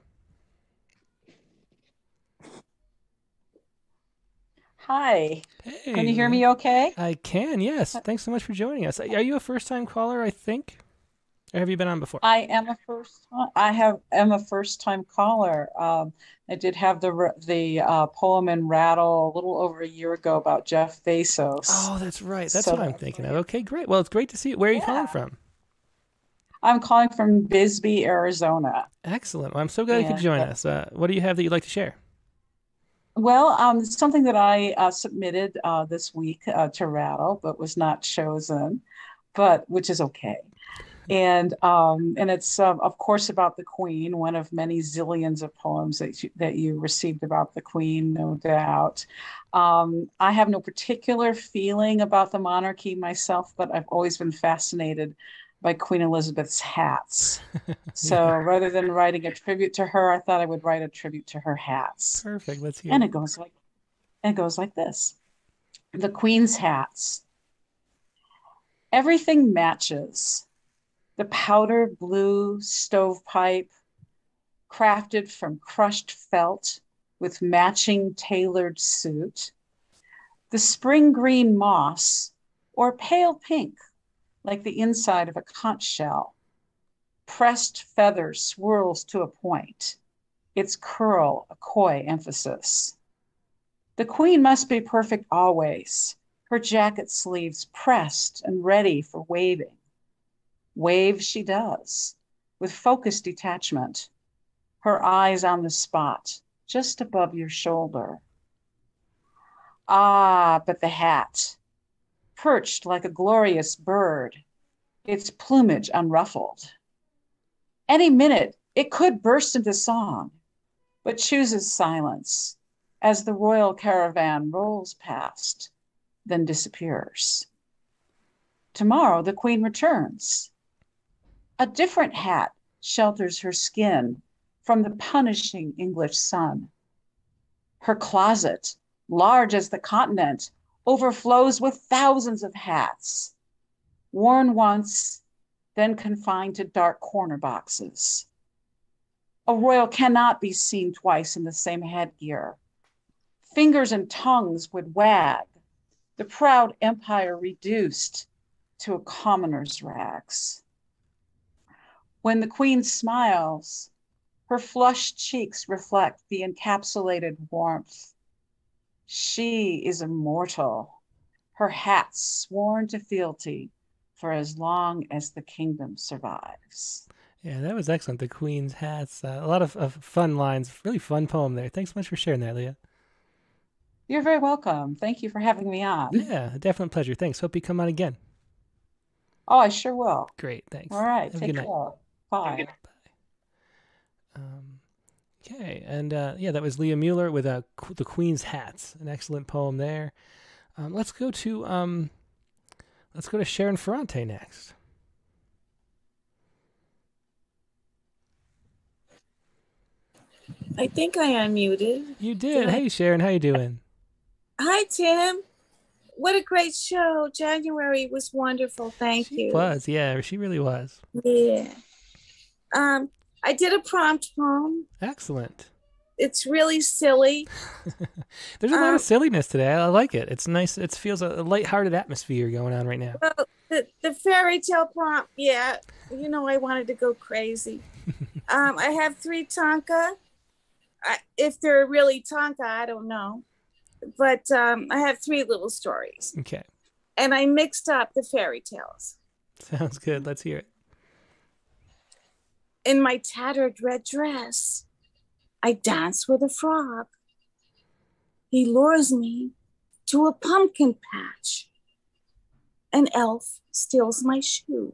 Hi. Hey. Can you hear me okay? I can, yes. Thanks so much for joining us. Are you a first-time caller, I think? Or have you been on before? I am a first-time caller. I did have the poem in Rattle a little over a year ago about Jeff Bezos. Oh, that's right. That's what I'm thinking of. Okay, great. Well, it's great to see you. Where are you calling from? I'm calling from Bisbee, Arizona. Excellent. Well, I'm so glad you could join us. What do you have that you'd like to share? Well, something that I submitted this week to Rattle, but was not chosen, which is okay. And it's, of course, about the Queen, one of many zillions of poems that you received about the Queen, no doubt. I have no particular feeling about the monarchy myself, but I've always been fascinated by Queen Elizabeth's hats. So rather than writing a tribute to her, I thought I would write a tribute to her hats. Perfect. Let's hear it. And it goes like this. The Queen's hats. Everything matches. The powder blue stovepipe, crafted from crushed felt with matching tailored suit. The spring green moss or pale pink, like the inside of a conch shell. Pressed feather swirls to a point, its curl a coy emphasis. The Queen must be perfect always, her jacket sleeves pressed and ready for waving. Wave she does, with focused detachment, her eyes on the spot, just above your shoulder. Ah, but the hat. Perched like a glorious bird, its plumage unruffled. Any minute, it could burst into song, but chooses silence as the royal caravan rolls past, then disappears. Tomorrow the queen returns. A different hat shelters her skin from the punishing English sun. Her closet, large as the continent, overflows with thousands of hats, worn once, then confined to dark corner boxes. A royal cannot be seen twice in the same headgear. Fingers and tongues would wag, the proud empire reduced to a commoner's rags. When the queen smiles, her flushed cheeks reflect the encapsulated warmth. She is immortal, her hat sworn to fealty for as long as the kingdom survives. Yeah, that was excellent. The Queen's Hats. A lot of fun lines. Really fun poem there. Thanks so much for sharing that, Leah. You're very welcome. Thank you for having me on. Yeah, definite pleasure. Thanks. Hope you come on again. Oh, I sure will. Great. Thanks. All right. Take care. Bye. Bye. Okay. And yeah, that was Leah Mueller with The Queen's Hats. An excellent poem there. Let's go to Sharon Ferrante next. I think I unmuted. You did. Hey, Sharon, how you doing? Hi, Tim. What a great show. January was wonderful. Thank you. She was. Yeah, she really was. Yeah. I did a prompt poem. Excellent. It's really silly. There's a lot of silliness today. I like it. It's nice. It feels a lighthearted atmosphere going on right now. Well, the fairy tale prompt, yeah. You know, I wanted to go crazy. I have three Tonka. If they're really Tonka, I don't know. But I have three little stories. Okay. And I mixed up the fairy tales. Sounds good. Let's hear it. In my tattered red dress, I dance with a frog. He lures me to a pumpkin patch. An elf steals my shoe.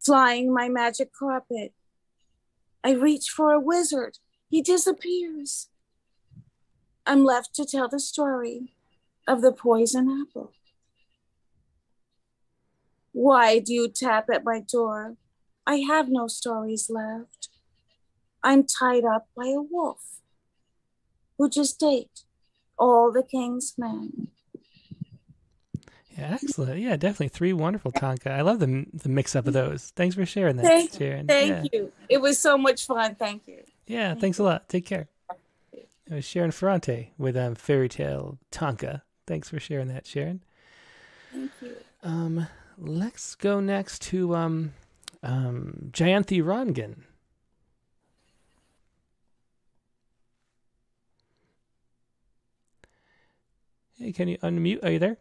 Flying my magic carpet, I reach for a wizard. He disappears. I'm left to tell the story of the poison apple. Why do you tap at my door? I have no stories left. I'm tied up by a wolf who just ate all the king's men. Yeah, excellent. Yeah, definitely three wonderful Tonka. I love the mix up of those. Thanks for sharing that. Thank you. It was so much fun. Thank you. Yeah, thanks a lot. Take care. It was Sharon Ferrante with Fairy Tale Tonka. Thanks for sharing that, Sharon. Thank you. Let's go next to Jayanthi Rangan. Hey, can you unmute? Are you there?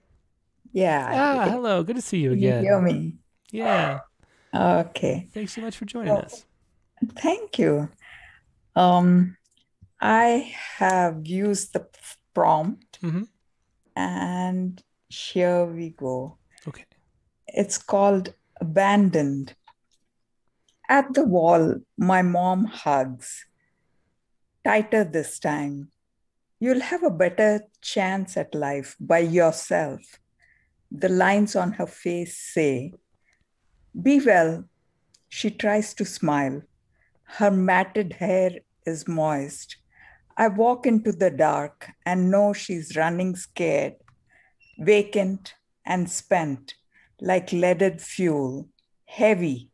Yeah. Ah, hello. Good to see you again. You hear me? Yeah. Okay. Thanks so much for joining us. Thank you. I have used the prompt, and here we go. Okay. It's called Abandoned. At the wall, my mom hugs. Tighter this time. You'll have a better chance at life by yourself. The lines on her face say, be well. She tries to smile. Her matted hair is moist. I walk into the dark and know she's running scared, vacant and spent, like leaded fuel, heavy.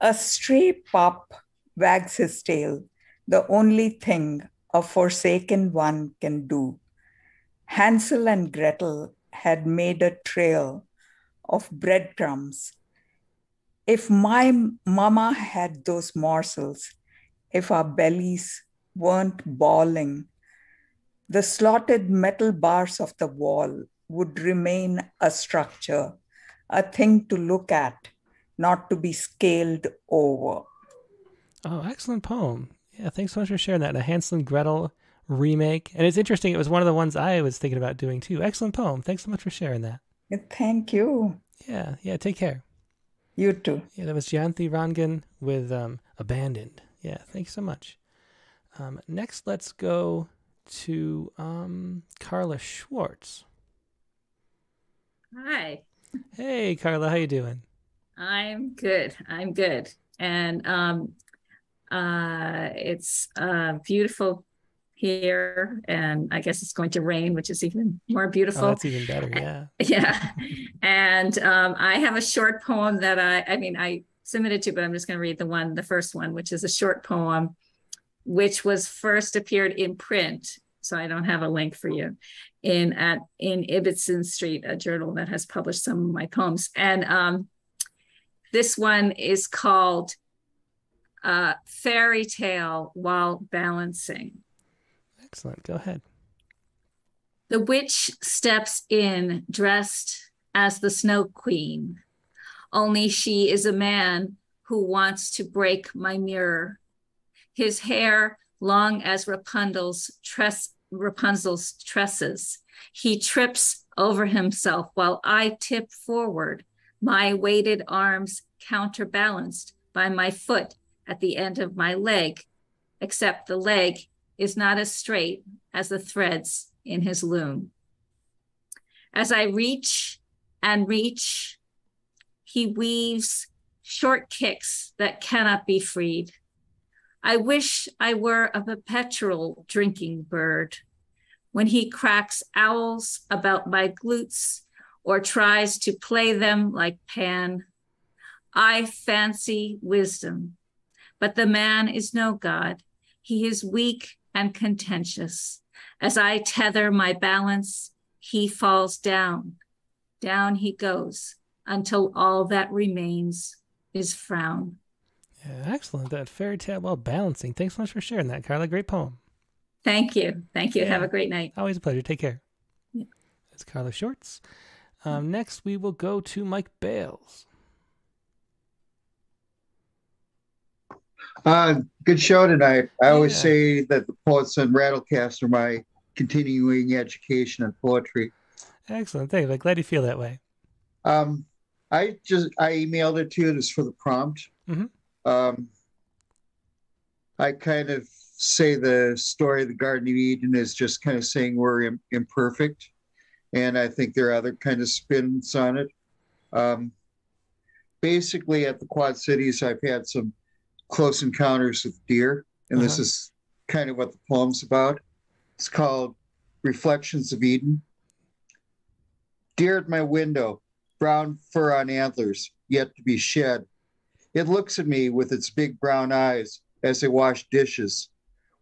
A stray pup wags his tail, the only thing a forsaken one can do. Hansel and Gretel had made a trail of breadcrumbs. If my mama had those morsels, if our bellies weren't bawling, the slotted metal bars of the wall would remain a structure, a thing to look at, not to be scaled over. Oh, excellent poem. Yeah, thanks so much for sharing that. A Hansel and Gretel remake. And it's interesting. It was one of the ones I was thinking about doing too. Excellent poem. Thanks so much for sharing that. Thank you. Yeah. Yeah. Take care. You too. Yeah. That was Jayanthi Rangan with Abandoned. Yeah. Thanks so much. Next, let's go to Carla Schwartz. Hi. Hey, Carla, how you doing? I'm good. I'm good. And it's beautiful here, and I guess it's going to rain, which is even more beautiful. Oh, that's even better, yeah. Yeah. And I have a short poem that I submitted to, but I'm just going to read the first one, which is a short poem, which was first appeared in print. So I don't have a link for you in Ibbotson Street, a journal that has published some of my poems. And this one is called Fairy Tale While Balancing. Excellent, go ahead. The witch steps in dressed as the Snow Queen, only she is a man who wants to break my mirror. His hair long as Rapunzel's tresses. He trips over himself while I tip forward, my weighted arms counterbalanced by my foot at the end of my leg, except the leg is not as straight as the threads in his loom. As I reach and reach, he weaves short kicks that cannot be freed. I wish I were a perpetual drinking bird. When he cracks owls about my glutes or tries to play them like Pan, I fancy wisdom, but the man is no god. He is weak and contentious. As I tether my balance, he falls down. Down he goes until all that remains is frown. Yeah, excellent. That Fairy Tale While Balancing. Thanks so much for sharing that, Carla. Great poem. Thank you. Thank you. Yeah. Have a great night. Always a pleasure. Take care. Yeah. That's Carla Schwartz. Next, we will go to Mike Bales. Good show tonight. I always say that the poets on Rattlecast are my continuing education in poetry. Excellent. Thank you. I'm glad you feel that way. I emailed it to you just for the prompt. Mm-hmm. I kind of say the story of the Garden of Eden is just kind of saying we're imperfect, and I think there are other kind of spins on it. Basically, at the Quad Cities, I've had some close encounters with deer, and this is kind of what the poem's about. It's called Reflections of Eden. Deer at my window, brown fur on antlers, yet to be shed. It looks at me with its big brown eyes as I wash dishes.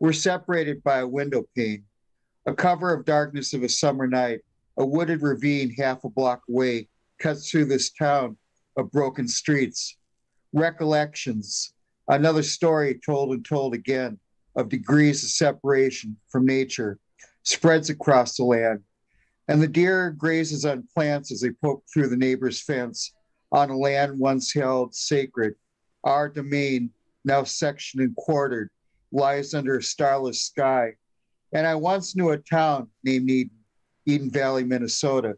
We're separated by a window pane, a cover of darkness of a summer night. A wooded ravine half a block away cuts through this town of broken streets. Recollections, another story told and told again of degrees of separation from nature, spreads across the land. And the deer grazes on plants as they poke through the neighbor's fence, on a land once held sacred. Our domain, now sectioned and quartered, lies under a starless sky. And I once knew a town named Eden, Eden Valley, Minnesota,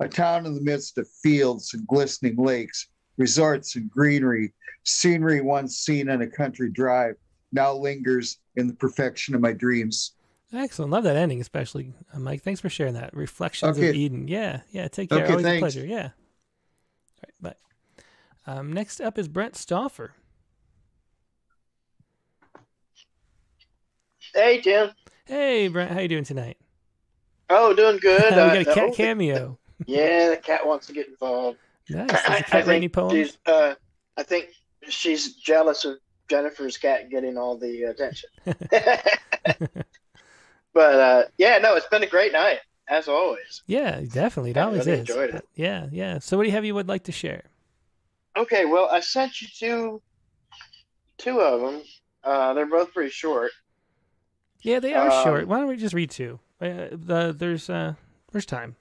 a town in the midst of fields and glistening lakes, resorts and greenery, scenery once seen on a country drive, now lingers in the perfection of my dreams. Excellent. Love that ending, especially, Mike. Thanks for sharing that. Reflections of Eden. Yeah, yeah, take care. Always a pleasure. Yeah. All right, bye. Next up is Brent Stauffer. Hey, Tim. Hey, Brent. How you doing tonight? Oh, doing good. We got a cat cameo. Yeah, the cat wants to get involved. Nice. Does the cat write any poems? I think she's jealous of Jennifer's cat getting all the attention. But, yeah, no, it's been a great night. As always. Yeah, definitely. It always really is. Enjoyed it. Yeah, yeah. So what do you have you would like to share? Okay, well, I sent you two of them. They're both pretty short. Yeah, they are short. Why don't we just read two? There's time.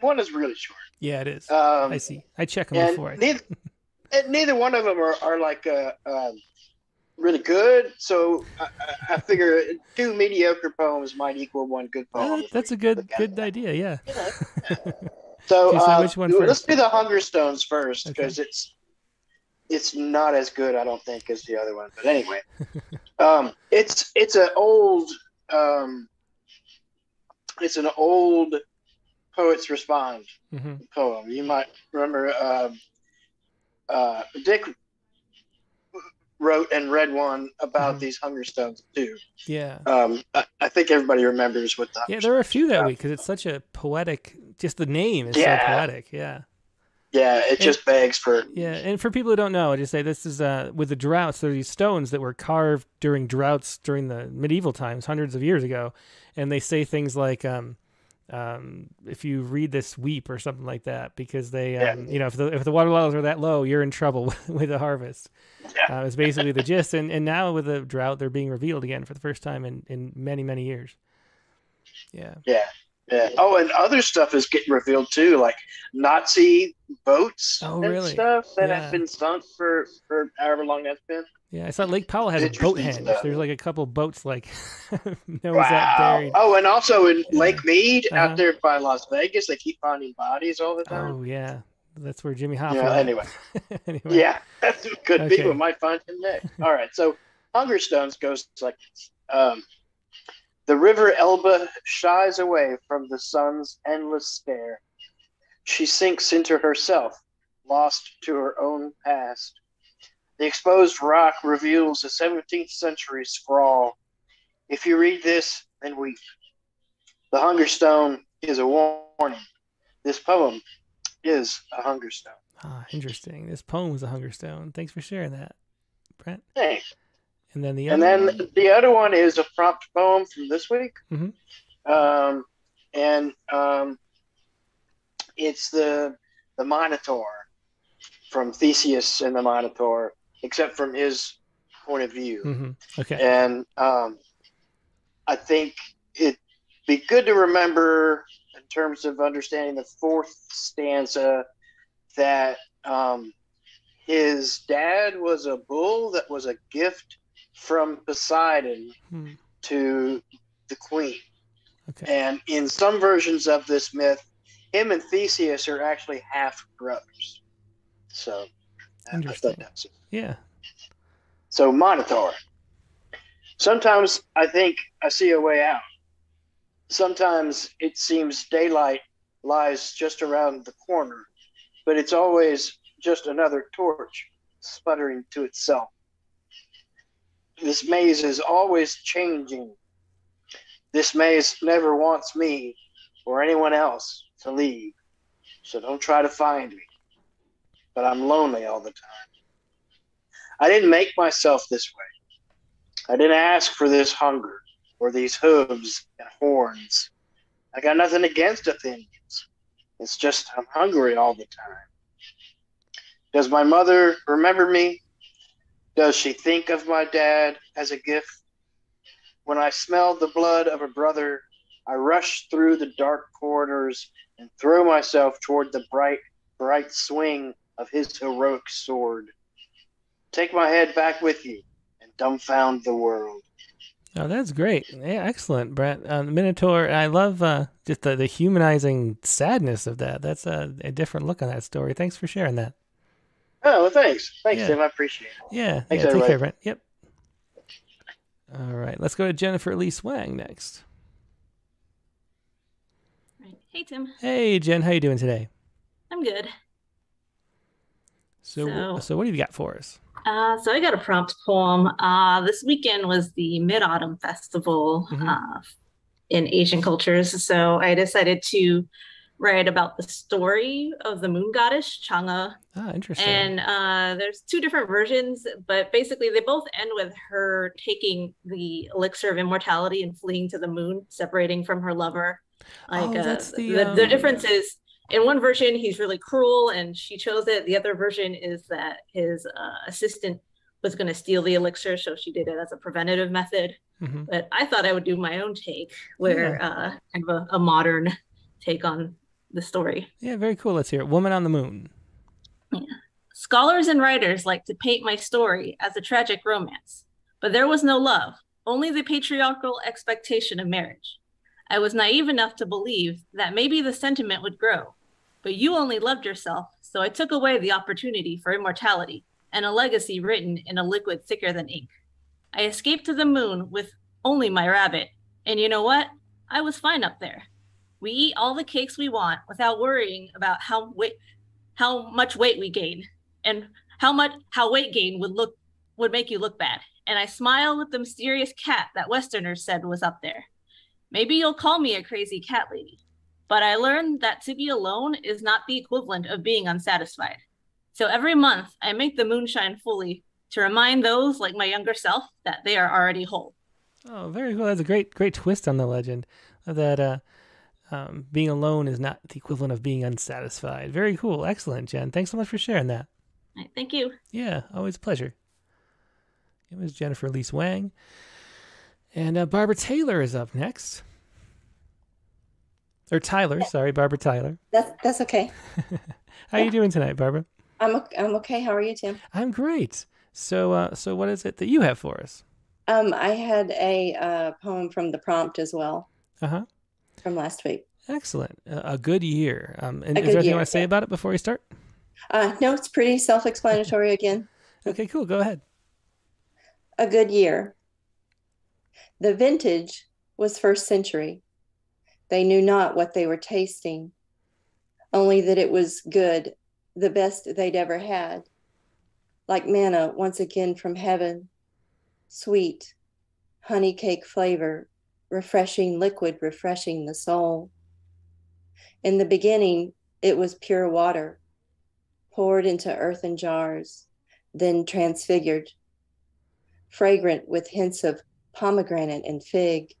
One is really short. Yeah, it is. I see. I check them before. Neither one of them are like really good, so I figure two mediocre poems might equal one good poem. That's a good idea, yeah. So let's do the Hunger Stones first, because it's not as good, I don't think, as the other one. But anyway, It's an old Poets Respond poem. You might remember Dick wrote and read one about these hunger stones too. Yeah. I think everybody remembers what the there are a few that week because it's such a poetic, just the name is so poetic. Yeah. Yeah, it just begs for... Yeah, and for people who don't know, I just say this is, with the droughts, there are these stones that were carved during droughts during the medieval times, hundreds of years ago, and they say things like, if you read this, weep, or something like that, because they, you know, if the water levels are that low, you're in trouble with the harvest. Yeah. It's basically the gist, and now with the drought, they're being revealed again for the first time in many, many years. Yeah. Yeah. Yeah. Oh, and other stuff is getting revealed too, like Nazi boats stuff that have been sunk for however long that's been. Yeah, I saw Lake Powell has a boat henge. There's like a couple boats like that buried. Oh, and also in Lake Mead out there by Las Vegas, they keep finding bodies all the time. Oh yeah, that's where Jimmy Hoffa. Yeah. Anyway. Yeah, that's good. Okay. People might find him next. All right, so Hunger Stones goes like this. The river Elba shies away from the sun's endless stare. She sinks into herself, lost to her own past. The exposed rock reveals a 17th century scrawl. If you read this, then weep. The hunger stone is a warning. This poem is a hunger stone. Ah, interesting. This poem was a hunger stone. Thanks for sharing that, Brent. Thanks. And then the other one is a prompt poem from this week, it's the Minotaur from Theseus and the Minotaur, except from his point of view. Okay. And I think it'd be good to remember in terms of understanding the fourth stanza that his dad was a bull that was a gift from Poseidon to the queen. Okay. And in some versions of this myth, him and Theseus are actually half brothers. So, interesting. Yeah. So, Minotaur. Sometimes I think I see a way out. Sometimes it seems daylight lies just around the corner, but it's always just another torch sputtering to itself. This maze is always changing. This maze never wants me or anyone else to leave. So don't try to find me. But I'm lonely all the time. I didn't make myself this way. I didn't ask for this hunger or these hooves and horns. I got nothing against Athenians. It's just I'm hungry all the time. Does my mother remember me? Does she think of my dad as a gift? When I smelled the blood of a brother, I rushed through the dark corridors and threw myself toward the bright, bright swing of his heroic sword. Take my head back with you and dumbfound the world. Oh, that's great. Yeah, excellent, Brent. Minotaur, I love just the humanizing sadness of that. That's a different look on that story. Thanks for sharing that. Oh, well, thanks. Thanks, Tim. I appreciate it. Yeah. Thanks, take care, Brent. Yep. All right. Let's go to Jennifer Lee Swang next. Right. Hey, Tim. Hey, Jen. How you doing today? I'm good. So what have you got for us? So I got a prompt poem. This weekend was the Mid-Autumn Festival in Asian cultures. So I decided to write about the story of the moon goddess Chang'e. Oh, interesting. And there's two different versions, but basically they both end with her taking the elixir of immortality and fleeing to the moon, separating from her lover. Like, that's the difference is in one version he's really cruel and she chose it. The other version is that his assistant was going to steal the elixir, so she did it as a preventative method. But I thought I would do my own take, where kind of a modern take on the story. Yeah, very cool. Let's hear it. Woman on the Moon. Yeah. Scholars and writers like to paint my story as a tragic romance, but there was no love, only the patriarchal expectation of marriage. I was naive enough to believe that maybe the sentiment would grow, but you only loved yourself, so I took away the opportunity for immortality and a legacy written in a liquid thicker than ink. I escaped to the moon with only my rabbit. And you know what? I was fine up there. We eat all the cakes we want without worrying about how much weight we gain and how weight gain would make you look bad. And I smile with the mysterious cat that Westerners said was up there. Maybe you'll call me a crazy cat lady, but I learned that to be alone is not the equivalent of being unsatisfied. So every month I make the moonshine fully to remind those like my younger self that they are already whole. Oh, very cool. That's a great twist on the legend that being alone is not the equivalent of being unsatisfied. Very cool. Excellent, Jen. Thanks so much for sharing that. All right, thank you. Yeah, always a pleasure. It was Jennifer Elise Wang. And Barbara Taylor is up next. Or Tyler, sorry, Barbara Tyler. That's okay. How are you doing tonight, Barbara? I'm okay. How are you, Tim? I'm great. So so what is it that you have for us? I had a poem from the prompt as well. Uh-huh. From last week. Excellent. A good year. And is there anything you want to say about it before we start? No, it's pretty self-explanatory again. Okay, cool. Go ahead. A good year. The vintage was first century. They knew not what they were tasting, only that it was good, the best they'd ever had. Like manna once again from heaven, sweet, honey cake flavor, refreshing liquid, refreshing the soul. In the beginning, it was pure water, poured into earthen jars, then transfigured, fragrant with hints of pomegranate and fig,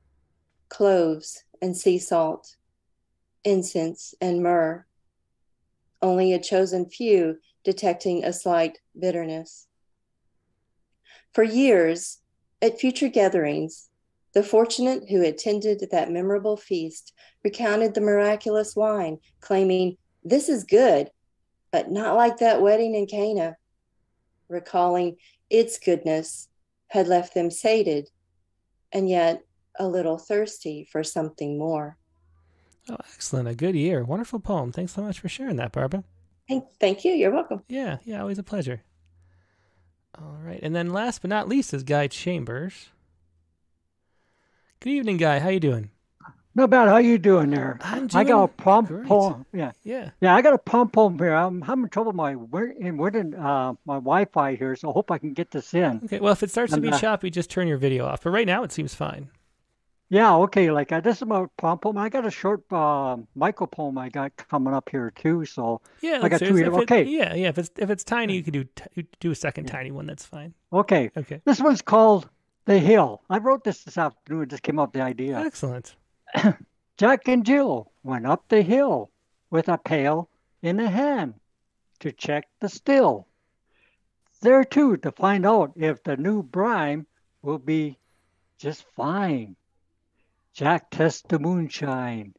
cloves and sea salt, incense and myrrh, only a chosen few detecting a slight bitterness. For years, at future gatherings, the fortunate who attended that memorable feast recounted the miraculous wine, claiming, "This is good, but not like that wedding in Cana," recalling its goodness had left them sated, and yet a little thirsty for something more. Oh, excellent. A good year. Wonderful poem. Thanks so much for sharing that, Barbara. Thank you. You're welcome. Yeah. Yeah. Always a pleasure. All right. And then last but not least is Guy Chambers. Good evening, Guy. How you doing? Not bad. How you doing there? I'm doing great. Yeah. Yeah. Yeah. I got a prompt poem here. I'm having trouble my Wi-Fi here, so I hope I can get this in. Okay. Well, if it starts to be choppy, just turn your video off. But right now it seems fine. Yeah, okay, like this is my prompt poem. I got a short micro poem I got coming up here too, so yeah, I got two here. Okay. Yeah, yeah, if it's tiny, you can do a second tiny one, that's fine. Okay. Okay. This one's called The Hill. I wrote this afternoon, just came up with the idea. Excellent. Jack and Jill went up the hill with a pail in a hand to check the still. There too to find out if the new brine will be just fine. Jack tests the moonshine.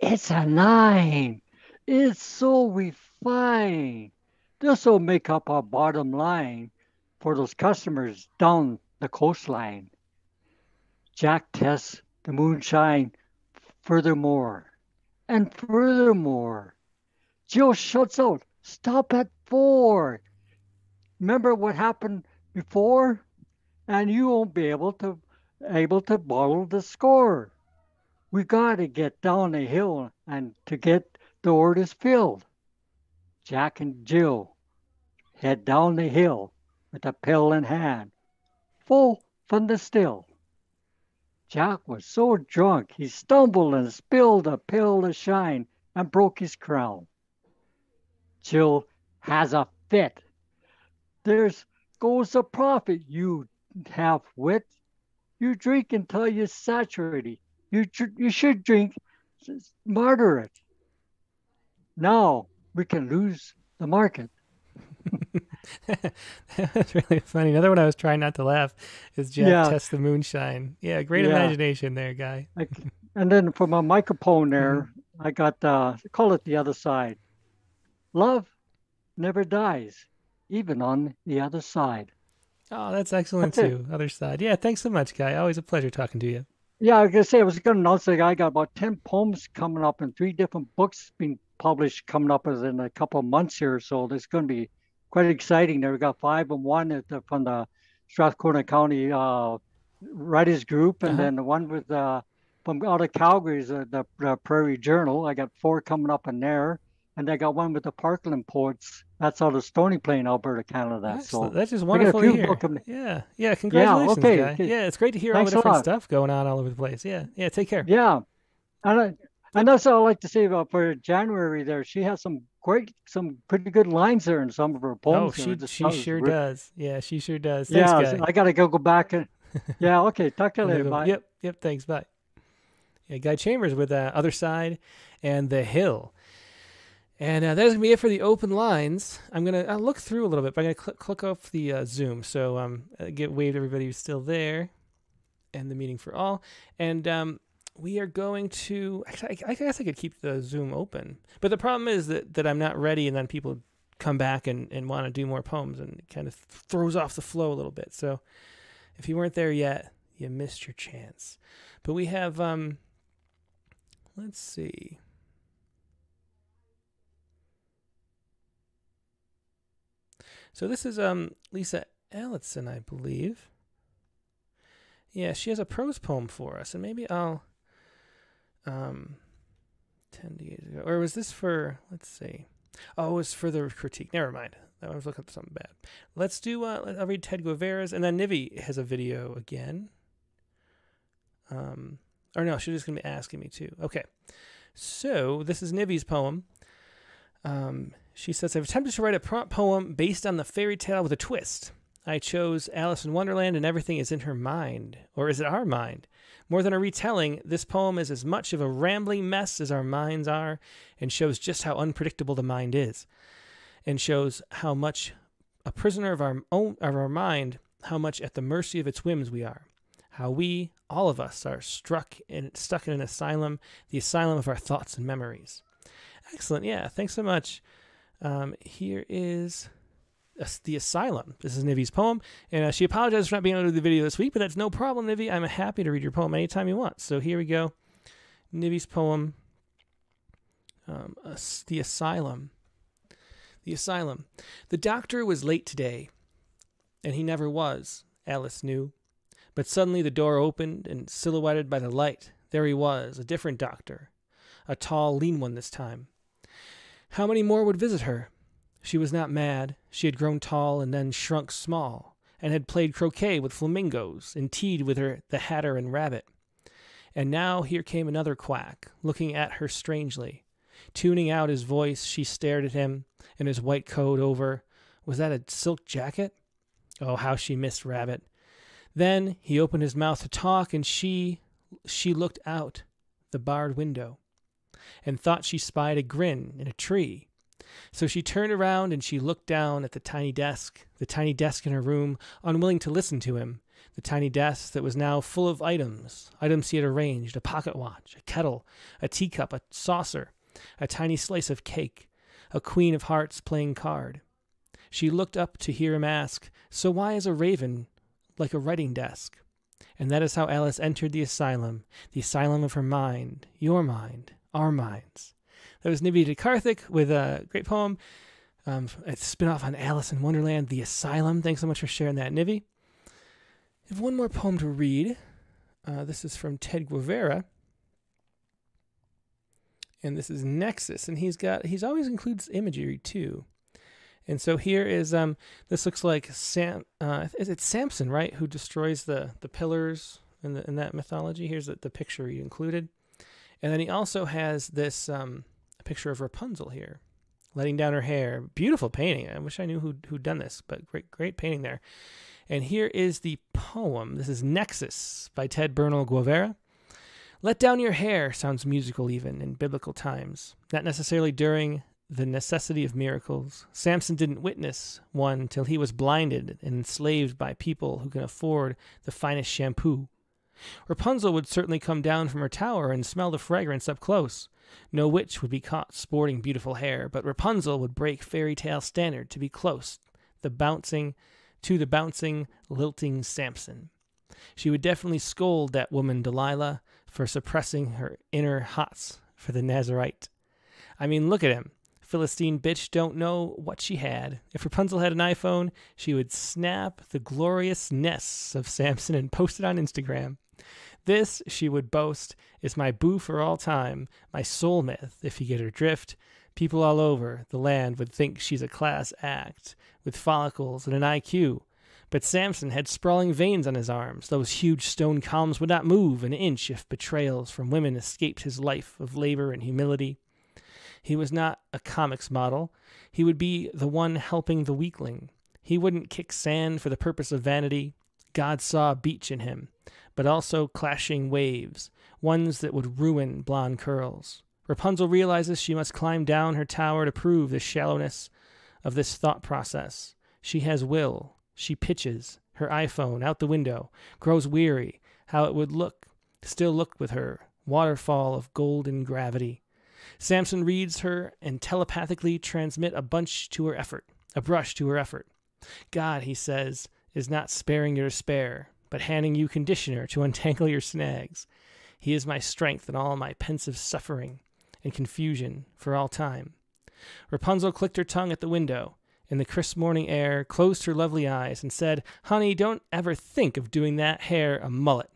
It's a 9. It's so refined. This'll make up our bottom line for those customers down the coastline. Jack tests the moonshine furthermore and furthermore. Jill shouts out, "Stop at 4. Remember what happened before? And you won't be able to bottle the score. We gotta get down the hill and to get the orders filled." Jack and Jill head down the hill with a pill in hand, full from the still. Jack was so drunk he stumbled and spilled a pill to shine and broke his crown. Jill has a fit. "There goes the profit, you half wit. You drink until you're saturated. You should drink moderate. Now we can lose the market." That's really funny. Another one I was trying not to laugh is Jack Test the Moonshine. Yeah, great imagination there, Guy. And then for my microphone there, I got, call it The Other Side. Love never dies, even on the other side. Oh, that's excellent too. Other side. Yeah, thanks so much, Guy. Always a pleasure talking to you. Yeah, I was going to say, I was going to announce that I got about 10 poems coming up and 3 different books being published coming up within a couple of months here. So it's going to be quite exciting. There we got 5 and 1 from the Strathcona County writers group, and then the one with from out of Calgary is the Prairie Journal. I got four coming up in there, and I got one with the Parkland Poets. That's out of Stony Plain, Alberta, Canada. Excellent. So that's just wonderful to hear. Yeah, yeah. Congratulations, guy. Yeah, it's great to hear all the different stuff going on all over the place. Yeah, yeah. Take care. Yeah, and that's all I'd like to say about for January. There, she has some great, some pretty good lines there in some of her poems. Oh, she sure does. Yeah, she sure does. Thanks, guy. I gotta go back and. Yeah. Okay. Talk to you later. Bye. Yep. Yep. Thanks. Bye. Yeah, Guy Chambers with Other Side and The Hill. And that is going to be it for the open lines. I'm going to look through a little bit, but I'm going to click off the Zoom. So get waved everybody who's still there and the meeting for all. And we are going to, actually, I guess I could keep the Zoom open. But the problem is that I'm not ready, and then people come back and want to do more poems, and it kind of throws off the flow a little bit. So if you weren't there yet, you missed your chance. But we have, let's see. So this is Lisa Allison, I believe. Yeah, she has a prose poem for us, and maybe I'll 10 days ago, or was this for? Let's see. Oh, it was for the critique. Never mind. I was looking up something bad. Let's do. I'll read Ted Guevara's, and then Nivi has a video again. Or no, she's just gonna be asking me too. Okay, so this is Nivi's poem. She says, I've attempted to write a prompt poem based on the fairy tale with a twist. I chose Alice in Wonderland, and everything is in her mind. Or is it our mind? More than a retelling, this poem is as much of a rambling mess as our minds are, and shows just how unpredictable the mind is, and shows how much a prisoner of our mind, how much at the mercy of its whims we are, how we, all of us, are stuck in an asylum, the asylum of our thoughts and memories. Excellent. Yeah, thanks so much. Here is The Asylum. This is Nivi's poem, and she apologizes for not being able to do the video this week, but that's no problem, Nivi. I'm happy to read your poem anytime you want. So here we go. Nivi's poem, The Asylum. The Asylum. The doctor was late today, and he never was, Alice knew. But suddenly the door opened, and silhouetted by the light, there he was, a different doctor, a tall, lean one this time. How many more would visit her? She was not mad. She had grown tall and then shrunk small, and had played croquet with flamingos and tea'd with her the Hatter and Rabbit. And now here came another quack, looking at her strangely. Tuning out his voice, she stared at him and his white coat over. Was that a silk jacket? Oh, how she missed Rabbit. Then he opened his mouth to talk, and she looked out the barred window, and thought she spied a grin in a tree. So she turned around, and she looked down at the tiny desk in her room, unwilling to listen to him, the tiny desk that was now full of items he had arranged, a pocket watch, a kettle, a teacup, a saucer, a tiny slice of cake, a queen of hearts playing card. She looked up to hear him ask, so why is a raven like a writing desk? And that is how Alice entered the asylum of her mind, your mind, our minds. That was Nivi DeCarthick with a great poem. It's a spin-off on Alice in Wonderland, The Asylum. Thanks so much for sharing that, Nivi. I have one more poem to read. This is from Ted Guevara. And this is Nexus. And he's always includes imagery too. And so here is, this looks like it's Samson, right? Who destroys the pillars in that mythology. Here's the picture he included. And then he also has this picture of Rapunzel here, letting down her hair. Beautiful painting. I wish I knew who'd done this, but great painting there. And here is the poem. This is Nexus by Ted Bernal Guevara. Let down your hair sounds musical even in biblical times, not necessarily during the necessity of miracles. Samson didn't witness one till he was blinded and enslaved by people who can afford the finest shampoo. Rapunzel would certainly come down from her tower and smell the fragrance up close. No witch would be caught sporting beautiful hair, but Rapunzel would break fairy tale standard to be close, the bouncing, lilting Samson. She would definitely scold that woman Delilah for suppressing her inner hots for the Nazarite. I mean, look at him, Philistine bitch don't know what she had. If Rapunzel had an iPhone, she would snap the glorious nests of Samson and post it on Instagram. This, she would boast, is my boo for all time, my soul myth, if you get her drift. People all over the land would think she's a class act, with follicles and an IQ. But Samson had sprawling veins on his arms. Those huge stone columns would not move an inch if betrayals from women escaped his life of labor and humility. He was not a comics model. He would be the one helping the weakling. He wouldn't kick sand for the purpose of vanity. God saw a beach in him, but also clashing waves, ones that would ruin blonde curls. Rapunzel realizes she must climb down her tower to prove the shallowness of this thought process. She has will. She pitches her iPhone out the window, grows weary, how it would look, still looked with her, waterfall of golden gravity. Samson reads her and telepathically transmit a bunch to her effort, a brush to her effort. God, he says, is not sparing your despair, but handing you conditioner to untangle your snags. He is my strength in all my pensive suffering and confusion for all time. Rapunzel clicked her tongue at the window, in the crisp morning air, closed her lovely eyes, and said, "Honey, don't ever think of doing that hair a mullet."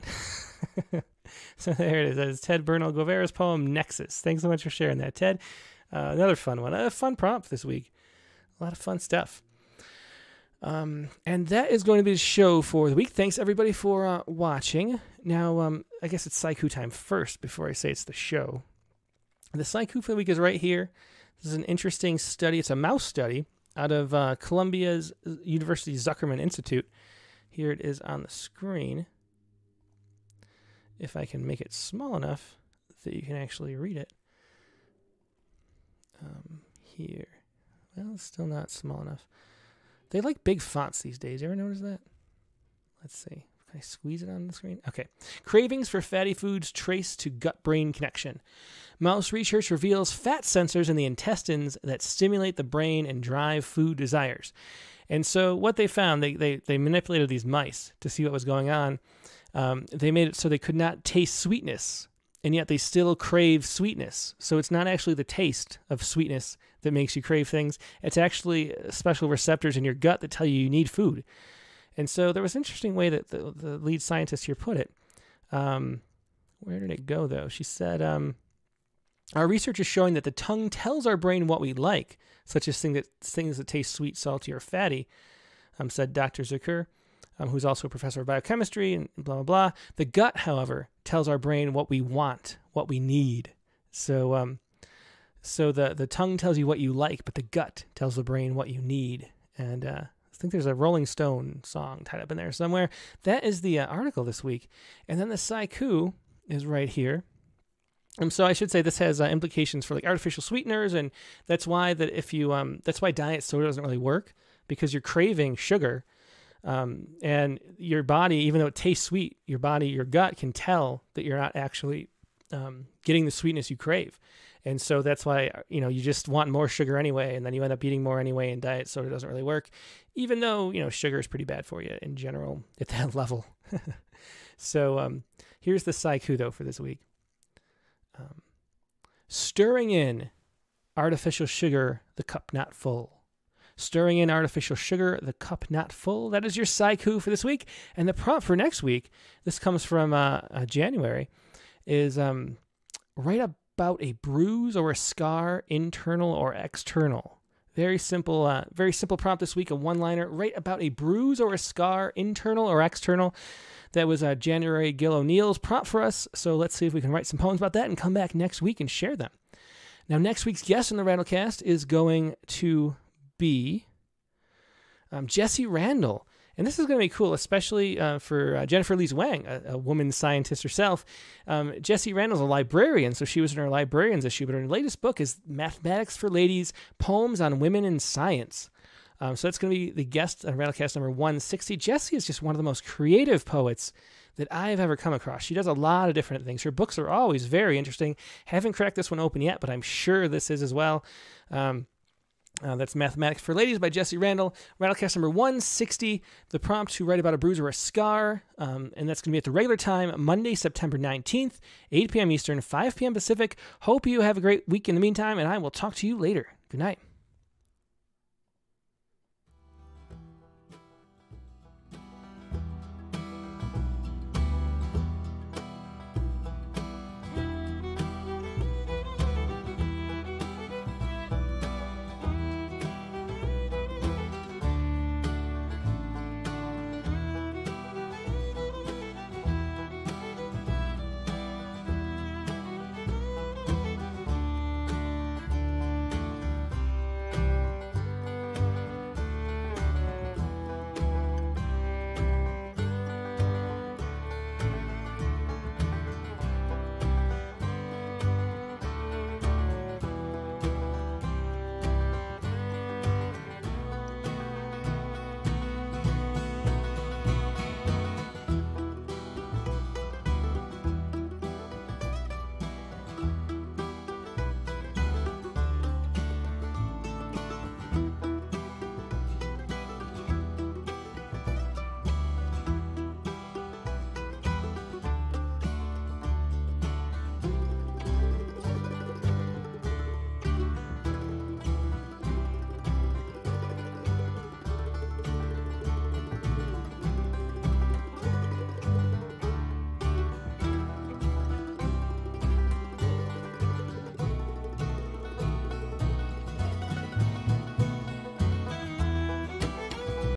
So there it is. That is Ted Bernal Guevara's poem, Nexus. Thanks so much for sharing that, Ted. Another fun one. A fun prompt this week. A lot of fun stuff. And that is going to be the show for the week. Thanks, everybody, for watching. Now, I guess it's Haiku time first before I say it's the show. The Haiku for the week is right here. This is an interesting study. It's a mouse study out of Columbia's University Zuckerman Institute. Here it is on the screen. If I can make it small enough that you can actually read it. Here. Well, it's still not small enough. They like big fonts these days. You ever notice that? Let's see. Can I squeeze it on the screen? Okay. Cravings for fatty foods trace to gut-brain connection. Mouse research reveals fat sensors in the intestines that stimulate the brain and drive food desires. And so what they found, they manipulated these mice to see what was going on. They made it so they could not taste sweetness, and yet they still crave sweetness. So it's not actually the taste of sweetness that makes you crave things. It's actually special receptors in your gut that tell you you need food. And so there was an interesting way that the lead scientist here put it. Where did it go, though? She said, our research is showing that the tongue tells our brain what we like, such as things that taste sweet, salty, or fatty, said Dr. Zucker, who's also a professor of biochemistry and blah, blah, blah. The gut, however, tells our brain what we want, what we need. So the tongue tells you what you like, but the gut tells the brain what you need. And I think there's a Rolling Stone song tied up in there somewhere. That is the article this week. And then the haiku is right here. And so I should say this has implications for like artificial sweeteners, and that's why that's why diet soda doesn't really work, because you're craving sugar. And your body, even though it tastes sweet, your gut can tell that you're not actually getting the sweetness you crave. And so that's why, you know, you just want more sugar anyway, and then you end up eating more anyway, and diet soda doesn't really work, even though, you know, sugar is pretty bad for you in general at that level. So here's the haiku, though, for this week. Stirring in artificial sugar, the cup not full. Stirring in artificial sugar, the cup not full. That is your haiku for this week. And the prompt for next week, this comes from January, is write about a bruise or a scar, internal or external. Very simple prompt this week, a one-liner. Write about a bruise or a scar, internal or external. That was January Gill O'Neil's prompt for us. So let's see if we can write some poems about that and come back next week and share them. Now, next week's guest in the Rattlecast is going to be Jesse Randall, and this is going to be cool, especially for Jennifer Lees Wang, a woman scientist herself. Jesse Randall's a librarian, so she was in her librarian's issue, but her latest book is Mathematics for Ladies, Poems on Women in Science. So that's going to be the guest on Rattlecast number 160. Jesse is just one of the most creative poets that I've ever come across. She does a lot of different things. Her books are always very interesting. Haven't cracked this one open yet, but I'm sure this is as well. That's Mathematics for Ladies by Jesse Randall. Rattlecast number 160, the prompt to write about a bruise or a scar. And that's going to be at the regular time, Monday, September 19th, 8 p.m. Eastern, 5 p.m. Pacific. Hope you have a great week in the meantime, and I will talk to you later. Good night.